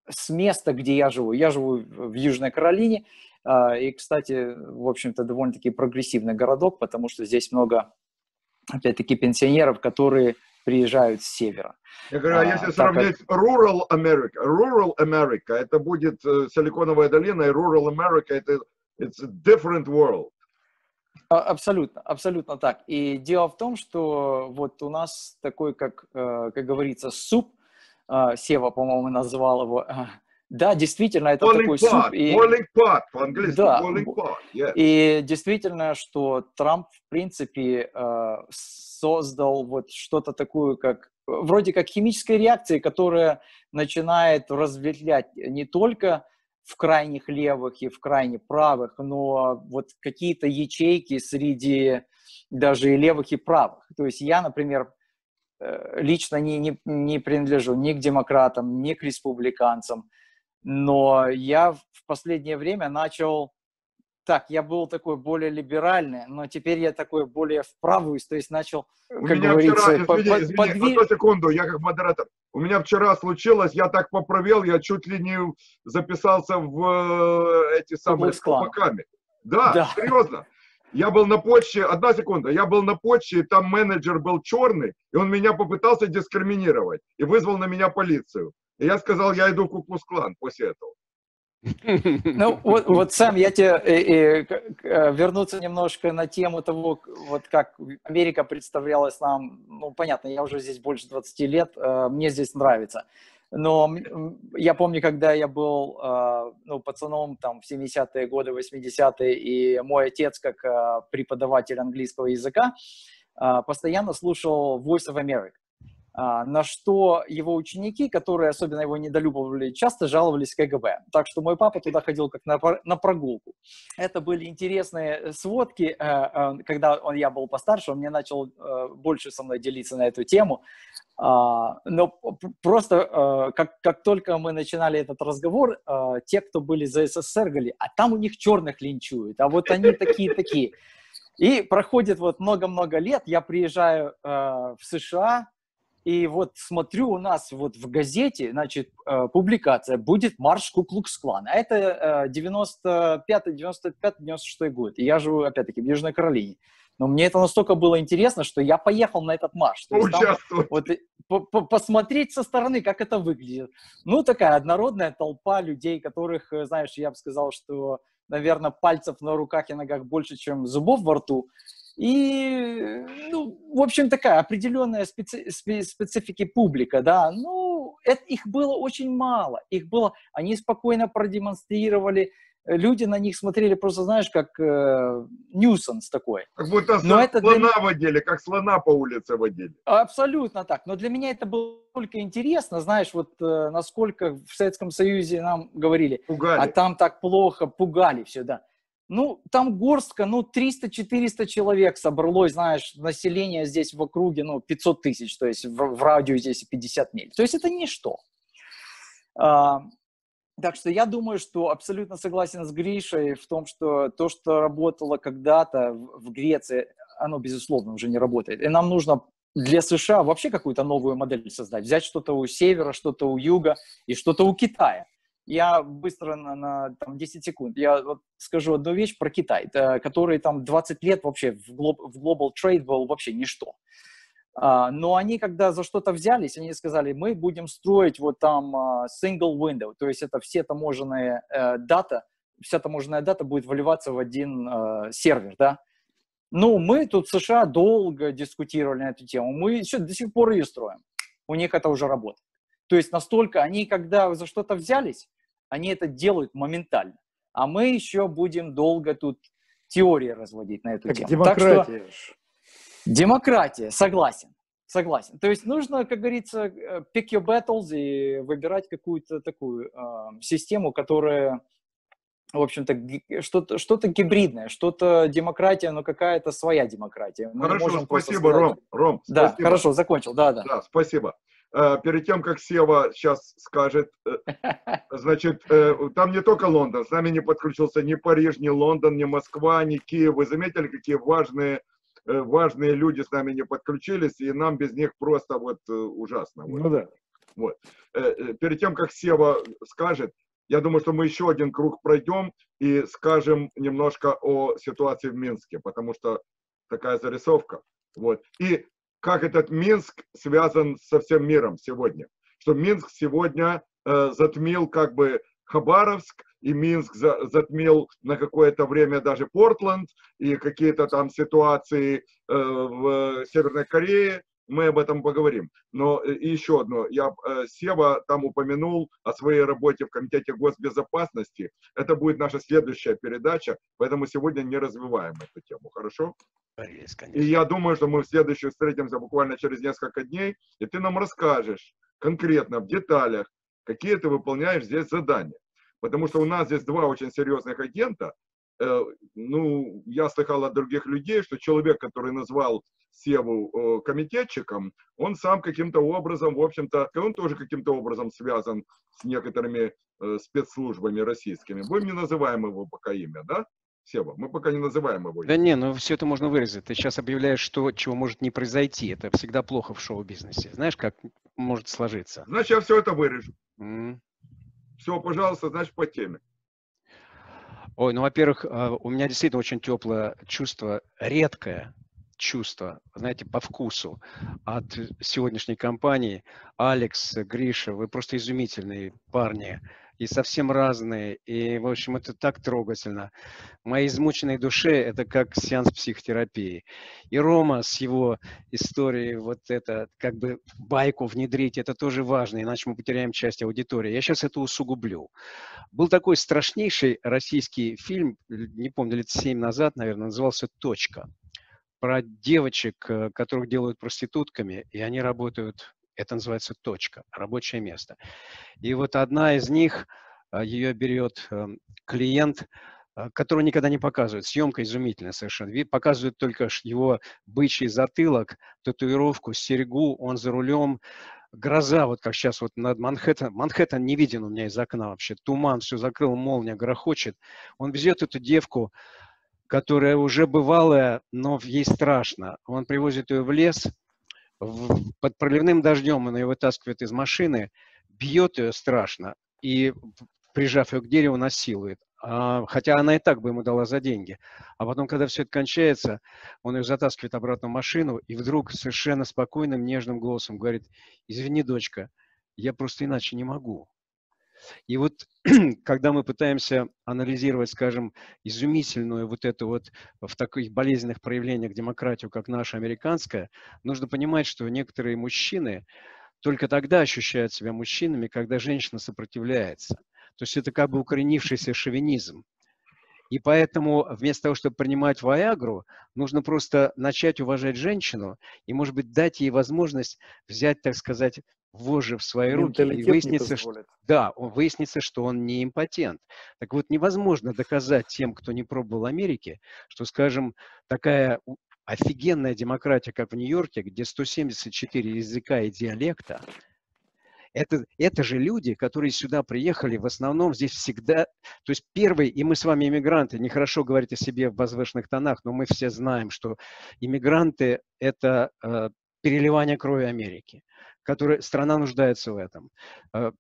с места, где я живу. Я живу в Южной Каролине, и, кстати, в общем-то, довольно-таки прогрессивный городок, потому что здесь много, опять-таки, пенсионеров, которые приезжают с севера. Я говорю, а если сравнить Rural America, это будет Силиконовая долина, и Rural America, это it's a different world. Абсолютно, абсолютно так. И дело в том, что вот у нас такой, как говорится, суп, Сева, по-моему, назвал его. Да, действительно, это boiling такой суп. Boiling pot, по-английски, да, boiling pot. Yes. И действительно, что Трамп, в принципе, создал вот что-то такое, как вроде как химическая реакция, которая начинает разветвлять не только в крайних левых и в крайне правых, но вот какие-то ячейки среди даже и левых, и правых. То есть я, например, лично не принадлежу ни к демократам, ни к республиканцам, но я в последнее время начал... Так, я был такой более либеральный, но теперь я такой более в правую, то есть начал, как говорится... Извини, одну секунду, я как модератор. У меня вчера случилось, я так поправил, я чуть ли не записался в эти самые клубаками. Да, серьезно. Я был на почте, одна секунда, я был на почте, и там менеджер был черный, и он меня попытался дискриминировать, и вызвал на меня полицию. И я сказал, я иду в Ку-клукс-клан после этого. Ну, вот Сэм, я тебе вернуться немножко на тему того, вот как Америка представлялась нам, ну, понятно, я уже здесь больше 20 лет, мне здесь нравится, но я помню, когда я был, ну, пацаном, там, в 70-е годы, 80-е, и мой отец, как преподаватель английского языка, постоянно слушал Voice of America. На что его ученики, которые особенно его недолюбливали, часто жаловались КГБ. Так что мой папа туда ходил как на прогулку. Это были интересные сводки. Когда я был постарше, он мне начал больше со мной делиться на эту тему. Но просто как только мы начинали этот разговор, те, кто были за СССР, говорили, а там у них черных линчуют, а вот они такие-такие. И проходит вот много-много лет, я приезжаю в США, и вот смотрю, у нас вот в газете, значит, публикация «Будет марш Ку-клукс-клана». А это 95-96 год. И я живу, опять-таки, в Южной Каролине. Но мне это настолько было интересно, что я поехал на этот марш. То есть там, вот, посмотреть со стороны, как это выглядит. Ну, такая однородная толпа людей, которых, знаешь, я бы сказал, что, наверное, пальцев на руках и ногах больше, чем зубов во рту. И, ну, в общем, такая определенная специфика публика, да, ну, их было очень мало, они спокойно продемонстрировали, люди на них смотрели просто, знаешь, как ньюсенс такой. Как будто слона водили, как слона по улице водили. Абсолютно так, но для меня это было только интересно, знаешь, вот насколько в Советском Союзе нам говорили, пугали. А там так плохо, пугали все, да. Ну, там горстка, ну, 300-400 человек собралось, знаешь, население здесь в округе, ну, 500 тысяч, то есть в радиусе 50 миль. То есть это ничто. Так что я думаю, что абсолютно согласен с Гришей в том, что то, что работало когда-то в Греции, оно, безусловно, уже не работает. И нам нужно для США вообще какую-то новую модель создать. Взять что-то у севера, что-то у юга и что-то у Китая. Я быстро там, 10 секунд, я вот скажу одну вещь про Китай, который там 20 лет вообще в Global Trade был вообще ничто. Но они, когда за что-то взялись, они сказали, мы будем строить вот там single window, то есть это вся таможенная дата будет выливаться в один сервер, да. Ну, мы тут в США долго дискутировали на эту тему, мы еще до сих пор ее строим, у них это уже работает. То есть настолько они, когда за что-то взялись, они это делают моментально. А мы еще будем долго тут теории разводить на эту тему. Демократия. Так что, демократия, согласен. То есть нужно, как говорится, pick your battles и выбирать какую-то такую систему, которая в общем-то, что-то гибридное, что-то демократия, но какая-то своя демократия. Мы хорошо, спасибо, сказать... Ром. Да, спасибо. Хорошо, закончил, да. Да, спасибо. Перед тем, как Сева сейчас скажет, значит, там не только Лондон, с нами не подключился ни Париж, ни Лондон, ни Москва, ни Киев. Вы заметили, какие важные люди с нами не подключились, и нам без них просто вот ужасно. Ну да. Вот. Перед тем, как Сева скажет, я думаю, что мы еще один круг пройдем и скажем немножко о ситуации в Минске, потому что такая зарисовка. Вот. И как этот Минск связан со всем миром сегодня. Что Минск сегодня затмил как бы Хабаровск, и Минск затмил на какое-то время даже Портленд, и какие-то там ситуации в Северной Корее. Мы об этом поговорим. Но еще одно. Сева там упомянул о своей работе в Комитете госбезопасности. Это будет наша следующая передача, поэтому сегодня не развиваем эту тему. Хорошо? Конечно. И я думаю, что мы в следующую встретимся буквально через несколько дней, и ты нам расскажешь конкретно, в деталях, какие ты выполняешь здесь задания. Потому что у нас здесь два очень серьезных агента. Ну, я слыхал от других людей, что человек, который назвал Севу комитетчиком, он сам каким-то образом, в общем-то, он тоже каким-то образом связан с некоторыми спецслужбами российскими. Мы не называем его пока имя, да? Сева, мы пока не называем его. Да не, но все это можно вырезать. Ты сейчас объявляешь, что, чего может не произойти. Это всегда плохо в шоу-бизнесе. Знаешь, как может сложиться? Значит, я все это вырежу. Все, пожалуйста, значит, по теме. Ой, ну, во-первых, у меня действительно очень теплое чувство, редкое чувство, знаете, по вкусу от сегодняшней компании. Алекс, Гриша, вы просто изумительные парни и совсем разные, и, в общем, это так трогательно. Моей измученной душе это как сеанс психотерапии. И Рома с его историей вот это, как бы байку внедрить, это тоже важно, иначе мы потеряем часть аудитории. Я сейчас это усугублю. Был такой страшнейший российский фильм, не помню, лет 7 назад, наверное, назывался «Точка». Про девочек, которых делают проститутками, и они работают... Это называется точка, рабочее место. И вот одна из них, ее берет клиент, которого никогда не показывают. Съемка изумительная совершенно. Показывают только его бычий затылок, татуировку, серьгу, он за рулем. Гроза, вот как сейчас вот над Манхэттеном. Манхэттен не виден у меня из окна вообще. Туман все закрыл, молния грохочет. Он везет эту девку, которая уже бывалая, но ей страшно. Он привозит ее в лес. Под проливным дождем он ее вытаскивает из машины, бьет ее страшно и, прижав ее к дереву, насилует. Хотя она и так бы ему дала за деньги. А потом, когда все это кончается, он ее затаскивает обратно в машину и вдруг совершенно спокойным, нежным голосом говорит: «Извини, дочка, я просто иначе не могу». И вот, когда мы пытаемся анализировать, скажем, изумительную вот эту вот в таких болезненных проявлениях демократию, как наша американская, нужно понимать, что некоторые мужчины только тогда ощущают себя мужчинами, когда женщина сопротивляется. То есть это как бы укоренившийся шовинизм. И поэтому вместо того, чтобы принимать виагру, нужно просто начать уважать женщину и, может быть, дать ей возможность взять, так сказать, вожжи в свои руки, и выяснится, что он не импотент. Так вот, невозможно доказать тем, кто не пробовал Америки, что, скажем, такая офигенная демократия, как в Нью-Йорке, где 174 языка и диалекта, это же люди, которые сюда приехали, в основном здесь всегда, то есть первый, и мы с вами иммигранты, нехорошо говорить о себе в возвышенных тонах, но мы все знаем, что иммигранты – это переливание крови Америки, страна нуждается в этом.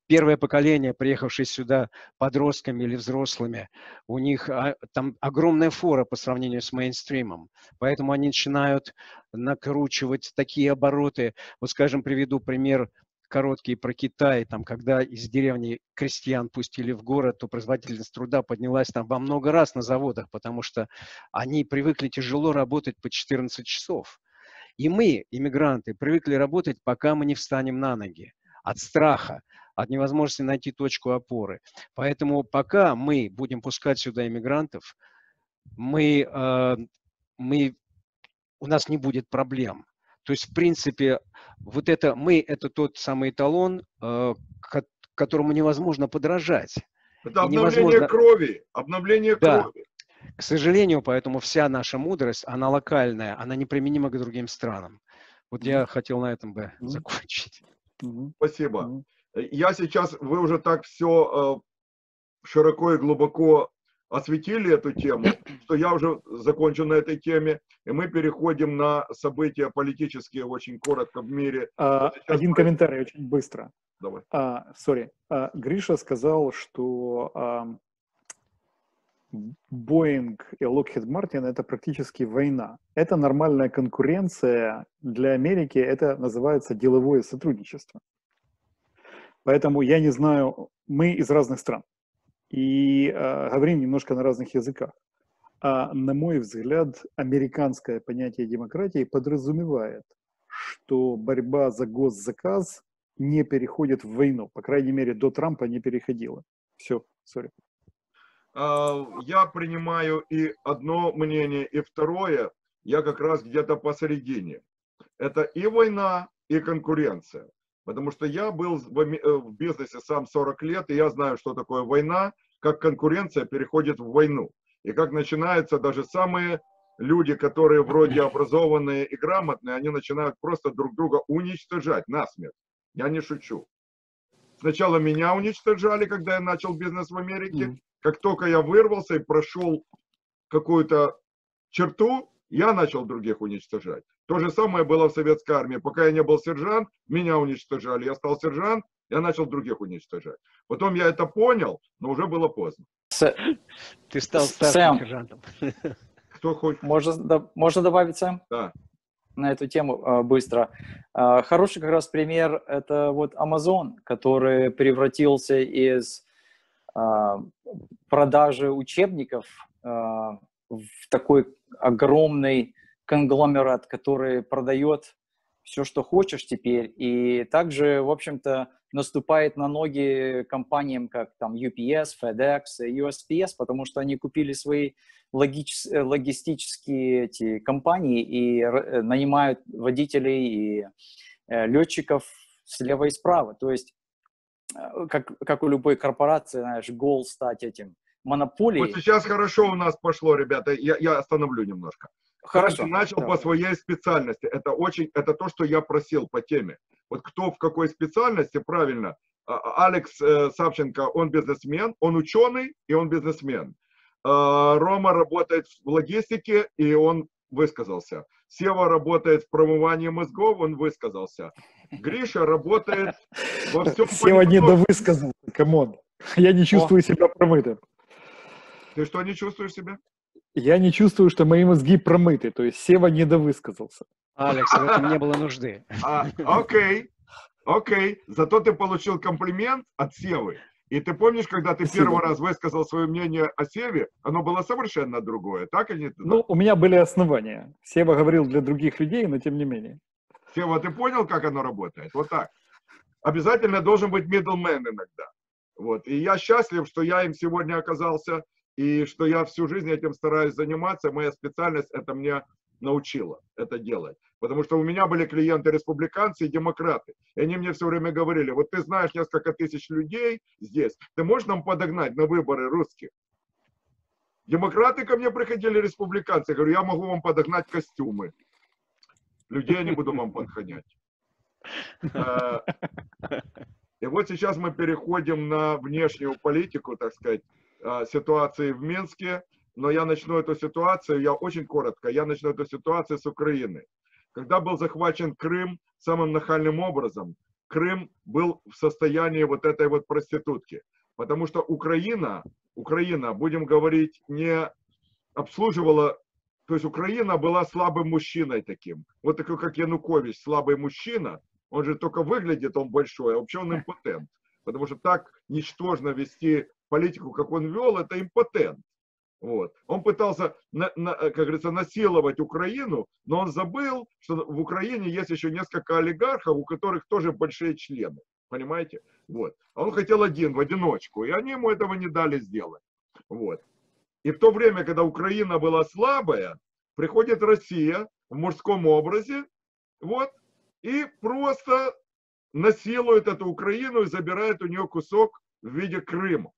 Первое поколение, приехавшее сюда подростками или взрослыми, у них там огромная фора по сравнению с мейнстримом, поэтому они начинают накручивать такие обороты. Вот, скажем, приведу пример короткий про Китай, там, когда из деревни крестьян пустили в город, то производительность труда поднялась там во много раз на заводах, потому что они привыкли тяжело работать по 14 часов. И мы, иммигранты, привыкли работать, пока мы не встанем на ноги. От страха, от невозможности найти точку опоры. Поэтому пока мы будем пускать сюда иммигрантов, у нас не будет проблем. То есть, в принципе, вот это мы – это тот самый эталон, которому невозможно подражать. Это обновление крови, обновление крови. К сожалению, поэтому вся наша мудрость, она локальная, она неприменима к другим странам. Вот я хотел на этом бы закончить. Спасибо. Я сейчас, вы уже так все широко и глубоко осветили эту тему, что я уже закончу на этой теме, и мы переходим на события политические очень коротко в мире. Один комментарий очень быстро. Давай. Сори. Гриша сказал, что Boeing и Lockheed Martin — это практически война. Это нормальная конкуренция. Для Америки это называется деловое сотрудничество. Поэтому я не знаю, мы из разных стран и говорим немножко на разных языках. На мой взгляд, американское понятие демократии подразумевает, что борьба за госзаказ не переходит в войну. По крайней мере, до Трампа не переходила. Все, сори. Я принимаю и одно мнение, и второе. Я как раз где-то посередине. Это и война, и конкуренция. Потому что я был в бизнесе сам 40 лет, и я знаю, что такое война, как конкуренция переходит в войну. И как начинаются даже самые люди, которые вроде образованные и грамотные, они начинают просто друг друга уничтожать насмерть. Я не шучу. Сначала меня уничтожали, когда я начал бизнес в Америке. Как только я вырвался и прошел какую-то черту, я начал других уничтожать. То же самое было в советской армии. Пока я не был сержант, меня уничтожали. Я стал сержант, я начал других уничтожать. Потом я это понял, но уже было поздно. Ты стал старшим сержантом. Кто хочет? Можно добавить, Сэм? Да. На эту тему быстро. Хороший как раз пример – это вот Amazon, который превратился из продажи учебников в такой огромный конгломерат, который продает все, что хочешь теперь, и также, в общем-то, наступает на ноги компаниям, как там UPS, FedEx, USPS, потому что они купили свои логистические эти компании и нанимают водителей и летчиков слева и справа. То есть, как у любой корпорации, знаешь, гол стать этим монополией. Вот сейчас хорошо у нас пошло, ребята, я остановлю немножко. Хорошо. Начал по своей специальности. Это то, что я просил по теме. Вот кто в какой специальности, правильно. Алекс Савченко, он бизнесмен, он ученый и он бизнесмен. Рома работает в логистике, и он высказался. Сева работает в промывании мозгов, он высказался. Гриша работает во всем. Сева не довысказал, камон. Я не чувствую себя промытым. Ты что, не чувствуешь себя? Я не чувствую, что мои мозги промыты, то есть Сева недовысказался. Алекс, в этом не было нужды. Окей, окей. Зато ты получил комплимент от Севы. И ты помнишь, когда ты первый раз высказал свое мнение о Севе, оно было совершенно другое, так или нет? Ну, у меня были основания. Сева говорил для других людей, но тем не менее. Сева, ты понял, как оно работает? Вот так. Обязательно должен быть middleman иногда. Вот. И я счастлив, что я им сегодня оказался, и что я всю жизнь этим стараюсь заниматься. Моя специальность это меня научила это делать. Потому что у меня были клиенты-республиканцы и демократы. И они мне все время говорили, вот ты знаешь несколько тысяч людей здесь, ты можешь нам подогнать на выборы русских? Демократы ко мне приходили, республиканцы. Я говорю, я могу вам подогнать костюмы. Людей я не буду вам подгонять. И вот сейчас мы переходим на внешнюю политику, так сказать, ситуации в Минске, но я начну эту ситуацию, я очень коротко, я начну эту ситуацию с Украины. Когда был захвачен Крым самым нахальным образом, Крым был в состоянии вот этой вот проститутки, потому что Украина, будем говорить, не обслуживала, то есть Украина была слабым мужчиной таким, вот такой как Янукович, слабый мужчина, он же только выглядит, он большой, а вообще он импотент, потому что так ничтожно вести политику, как он вел, это импотент. Вот. Он пытался, как говорится, насиловать Украину, но он забыл, что в Украине есть еще несколько олигархов, у которых тоже большие члены. Понимаете? Вот. А он хотел один, в одиночку, и они ему этого не дали сделать. Вот. И в то время, когда Украина была слабая, приходит Россия в мужском образе, вот, и просто насилует эту Украину и забирает у нее кусок в виде Крыма.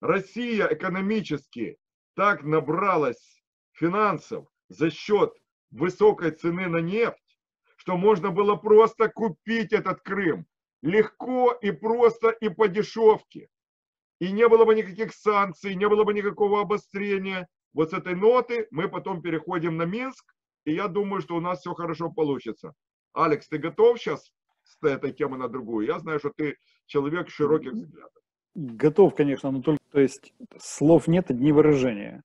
Россия экономически так набралась финансов за счет высокой цены на нефть, что можно было просто купить этот Крым. Легко и просто и по дешевке. И не было бы никаких санкций, не было бы никакого обострения. Вот с этой ноты мы потом переходим на Минск, и я думаю, что у нас все хорошо получится. Алекс, ты готов сейчас с этой темы на другую? Я знаю, что ты человек широких взглядов. Готов, конечно, но только, то есть, слов нет, одни выражения.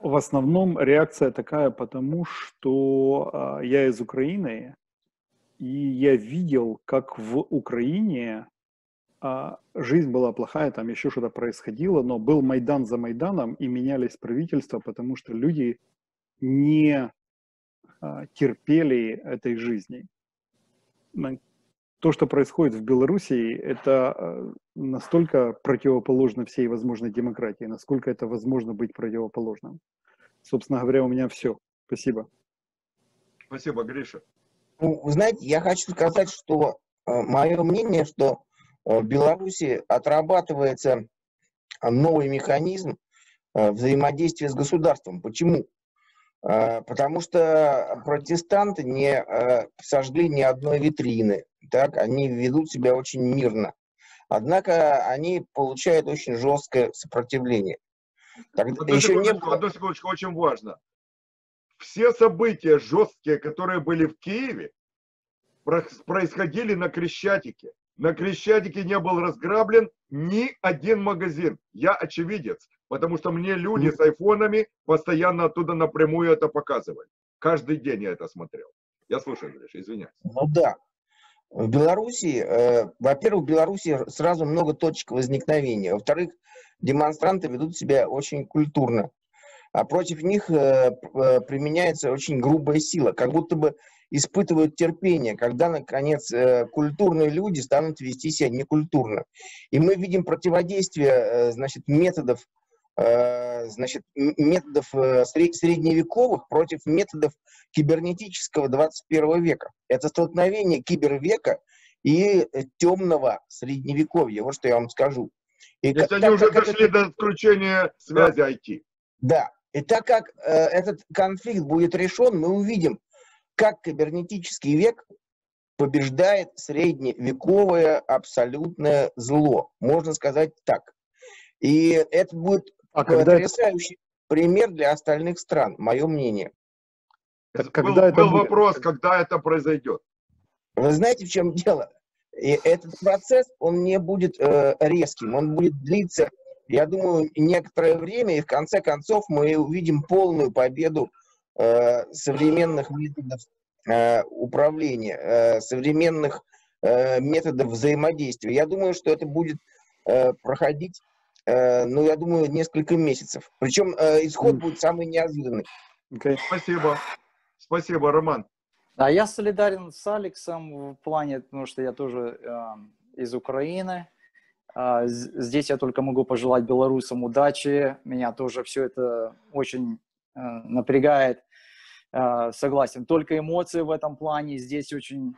В основном реакция такая, потому что я из Украины, и я видел, как в Украине жизнь была плохая, там еще что-то происходило, но был Майдан за Майданом, и менялись правительства, потому что люди не терпели этой жизни. То, что происходит в Беларуси, это настолько противоположно всей возможной демократии, насколько это возможно быть противоположным. Собственно говоря, у меня все. Спасибо. Спасибо, Гриша. Ну, вы знаете, я хочу сказать, что мое мнение, что в Беларуси отрабатывается новый механизм взаимодействия с государством. Почему? Потому что протестанты не сожгли ни одной витрины. Так? Они ведут себя очень мирно. Однако они получают очень жесткое сопротивление. Одну секундочку, очень важно. Все события жесткие, которые были в Киеве, происходили на Крещатике. На Крещатике не был разграблен ни один магазин. Я очевидец, потому что мне люди с айфонами постоянно оттуда напрямую это показывали. Каждый день я это смотрел. Я слушаю, Гриша, извиняюсь. Ну да. В Беларуси, во-первых, в Беларуси сразу много точек возникновения. Во-вторых, демонстранты ведут себя очень культурно. А против них применяется очень грубая сила, как будто бы испытывают терпение, когда, наконец, культурные люди станут вести себя некультурно. И мы видим противодействие, значит, методов средневековых против методов кибернетического 21 века. Это столкновение кибервека и темного средневековья. Вот что я вам скажу. И если они уже дошли до отключения связи IT. Да. И так как этот конфликт будет решен, мы увидим, как кибернетический век побеждает средневековое абсолютное зло. Можно сказать так. И это будет потрясающий пример для остальных стран, мое мнение. Был вопрос, когда это произойдет. Вы знаете, в чем дело? И этот процесс, он не будет резким, он будет длиться... Я думаю, некоторое время, и в конце концов мы увидим полную победу современных методов управления, современных методов взаимодействия. Я думаю, что это будет проходить, ну, я думаю, несколько месяцев. Причем исход будет самый неожиданный. Okay. Спасибо. Спасибо, Роман. Да, я солидарен с Алексом в плане, потому что я тоже из Украины. Здесь я только могу пожелать белорусам удачи. Меня тоже все это очень напрягает. Согласен. Только эмоции в этом плане. Здесь очень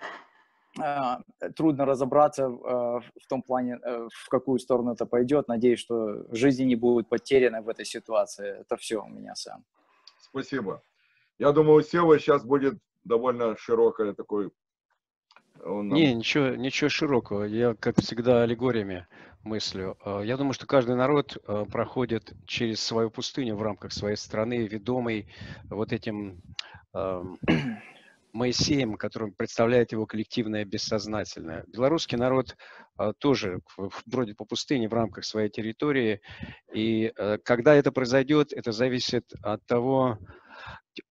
трудно разобраться в том плане, в какую сторону это пойдет. Надеюсь, что жизни не будут потеряны в этой ситуации. Это все у меня сам. Спасибо. Я думаю, у Севы сейчас будет довольно широкое такое... Не, ничего широкого. Я, как всегда, аллегориями мыслю. Я думаю, что каждый народ проходит через свою пустыню в рамках своей страны, ведомый вот этим Моисеем, которым представляет его коллективное бессознательное. Белорусский народ тоже бродит по пустыне в рамках своей территории. И когда это произойдет, это зависит от того...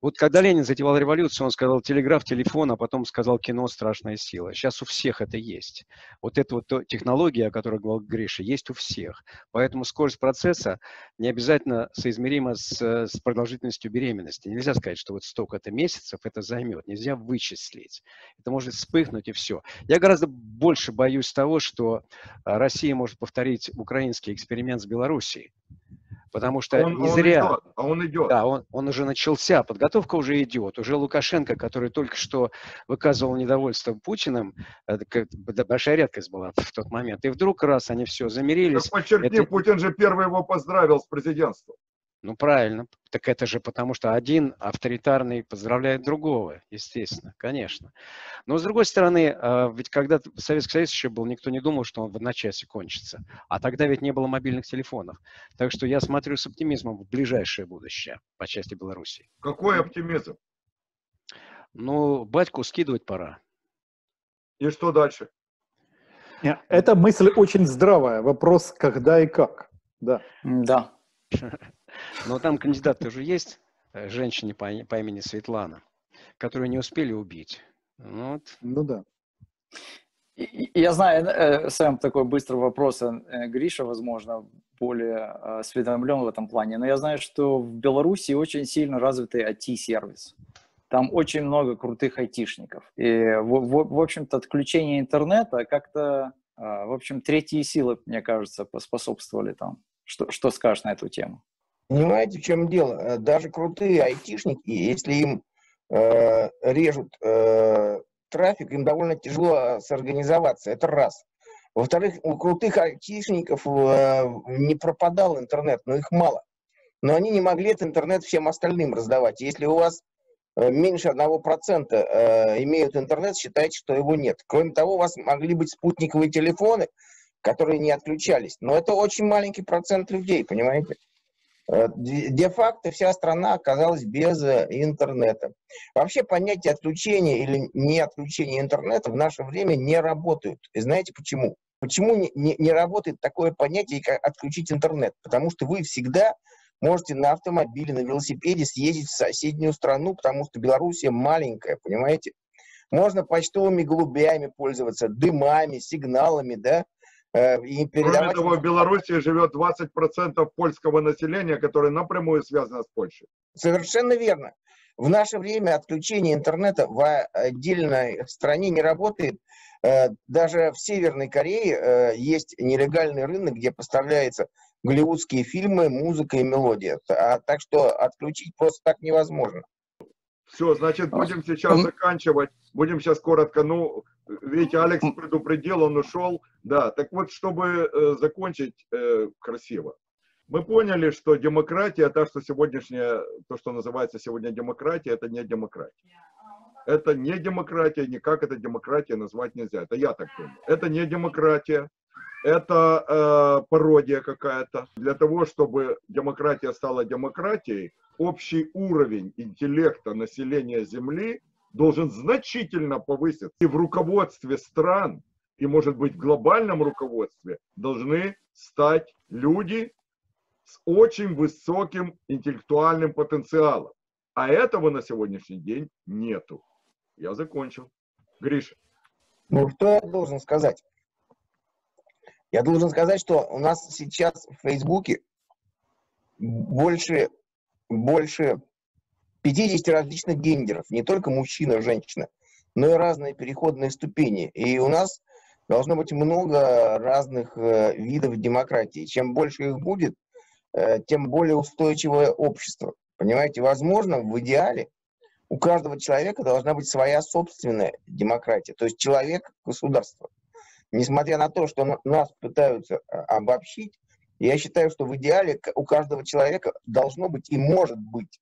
Вот когда Ленин затевал революцию, он сказал телеграф, телефон, а потом сказал кино, страшная сила. Сейчас у всех это есть. Вот эта вот технология, о которой говорил Гриша, есть у всех. Поэтому скорость процесса не обязательно соизмерима с продолжительностью беременности. Нельзя сказать, что вот столько-то месяцев это займет. Нельзя вычислить. Это может вспыхнуть и все. Я гораздо больше боюсь того, что Россия может повторить украинский эксперимент с Белоруссией. Потому что не зря... Он идет. Да, он уже начался, подготовка уже идет. Уже Лукашенко, который только что выказывал недовольство Путиным, большая редкость была в тот момент. И вдруг раз они все замирились... Так подчеркни, Путин же первый его поздравил с президентством. Ну правильно, так это же потому, что один авторитарный поздравляет другого, естественно, конечно. Но с другой стороны, ведь когда Советский Союз еще был, никто не думал, что он в одночасье кончится. А тогда ведь не было мобильных телефонов. Так что я смотрю с оптимизмом в ближайшее будущее по части Беларуси. Какой оптимизм? Ну, батьку скидывать пора. И что дальше? Эта мысль очень здравая. Вопрос, когда и как. Да. Да. Но там кандидат тоже есть, женщине по имени Светлана, которую не успели убить. Вот. Ну да. Я знаю, Сэм, такой быстрый вопрос, Гриша, возможно, более осведомлен в этом плане, но я знаю, что в Беларуси очень сильно развитый IT-сервис. Там очень много крутых айтишников. И, в общем-то, отключение интернета как-то, в общем, третьи силы, мне кажется, поспособствовали там. Что скажешь на эту тему? Понимаете, в чем дело? Даже крутые айтишники, если им режут трафик, им довольно тяжело сорганизоваться. Это раз. Во-вторых, у крутых айтишников не пропадал интернет, но их мало. Но они не могли этот интернет всем остальным раздавать. Если у вас меньше 1% имеют интернет, считайте, что его нет. Кроме того, у вас могли быть спутниковые телефоны, которые не отключались. Но это очень маленький процент людей, понимаете? Де-факто вся страна оказалась без интернета. Вообще понятие отключения или не отключения интернета в наше время не работают. И знаете почему? Почему не работает такое понятие, как отключить интернет? Потому что вы всегда можете на автомобиле, на велосипеде съездить в соседнюю страну, потому что Белоруссия маленькая, понимаете? Можно почтовыми голубями пользоваться, дымами, сигналами, да? И кроме того, в Беларуси живет 20% польского населения, которое напрямую связано с Польшей. Совершенно верно. В наше время отключение интернета в отдельной стране не работает. Даже в Северной Корее есть нелегальный рынок, где поставляются голливудские фильмы, музыка и мелодия. Так что отключить просто так невозможно. Все, значит, будем сейчас заканчивать. Будем сейчас коротко. Ну, видите, Алекс предупредил, он ушел. Да, так вот, чтобы закончить красиво. Мы поняли, что демократия, то, что называется сегодня демократия, это не демократия. Это не демократия, никак это демократия назвать нельзя. Это я так думаю. Это не демократия. Это пародия какая-то. Для того, чтобы демократия стала демократией, общий уровень интеллекта населения Земли должен значительно повыситься. И в руководстве стран, и, может быть, в глобальном руководстве должны стать люди с очень высоким интеллектуальным потенциалом. А этого на сегодняшний день нету. Я закончил. Гриша. Ну, что я должен сказать? Я должен сказать, что у нас сейчас в Фейсбуке больше 50 различных гендеров, не только мужчина, женщина, но и разные переходные ступени. И у нас должно быть много разных видов демократии. Чем больше их будет, тем более устойчивое общество. Понимаете, возможно, в идеале у каждого человека должна быть своя собственная демократия, то есть человек – государство. Несмотря на то, что нас пытаются обобщить, я считаю, что в идеале у каждого человека должно быть и может быть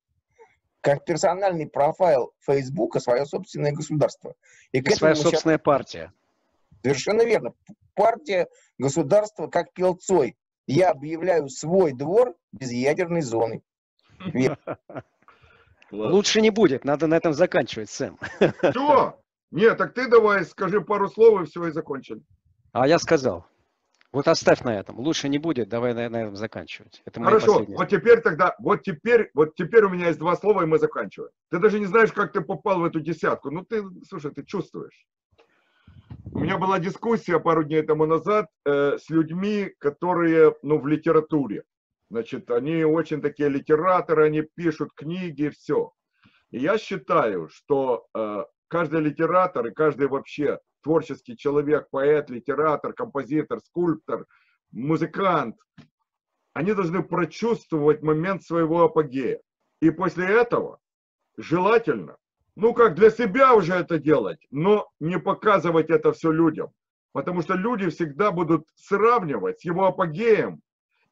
как персональный профайл Фейсбука свое собственное государство. И своя собственная партия. Совершенно верно. Партия государства как пел Цой. Я объявляю свой двор без ядерной зоны. Лучше не будет. Надо на этом заканчивать, Сэм. Что? Нет, так ты давай скажи пару слов и все, и закончили. А я сказал. Вот оставь на этом. Лучше не будет. Давай на этом заканчивать. Это хорошо. Вот теперь тогда, вот теперь у меня есть два слова, и мы заканчиваем. Ты даже не знаешь, как ты попал в эту десятку. Ну ты, слушай, ты чувствуешь. У меня была дискуссия пару дней тому назад с людьми, которые, ну, в литературе. Значит, они очень такие литераторы, они пишут книги, все. И я считаю, что каждый литератор и каждый вообще творческий человек, поэт, литератор, композитор, скульптор, музыкант, они должны прочувствовать момент своего апогея. И после этого желательно, ну как для себя уже это делать, но не показывать это все людям. Потому что люди всегда будут сравнивать с его апогеем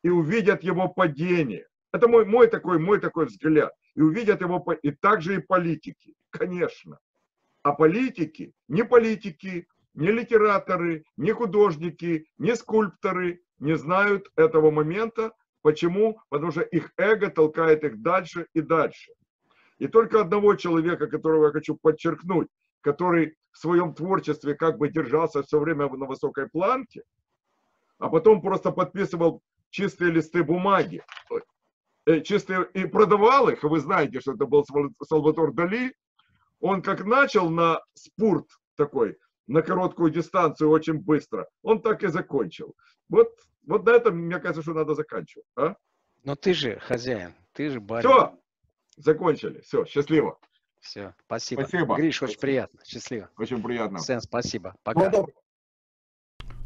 и увидят его падение. Это мой такой взгляд. И увидят его, и также и политики, конечно. А политики, не политики, не литераторы, не художники, не скульпторы не знают этого момента. Почему? Потому что их эго толкает их дальше и дальше. И только одного человека, которого я хочу подчеркнуть, который в своем творчестве как бы держался все время на высокой планке, а потом просто подписывал чистые листы бумаги, чистые, и продавал их, вы знаете, что это был Сальватор Дали. Он как начал на спорт такой, на короткую дистанцию очень быстро, он так и закончил. Вот на этом, мне кажется, что надо заканчивать. А? Но ты же хозяин, ты же барин. Все, закончили, все, счастливо. Все, спасибо. Спасибо. Гриш, очень приятно, счастливо. Очень приятно. Сен, спасибо, пока.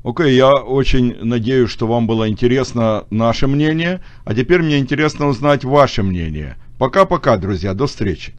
Окей, я очень надеюсь, что вам было интересно наше мнение, а теперь мне интересно узнать ваше мнение. Пока-пока, друзья, до встречи.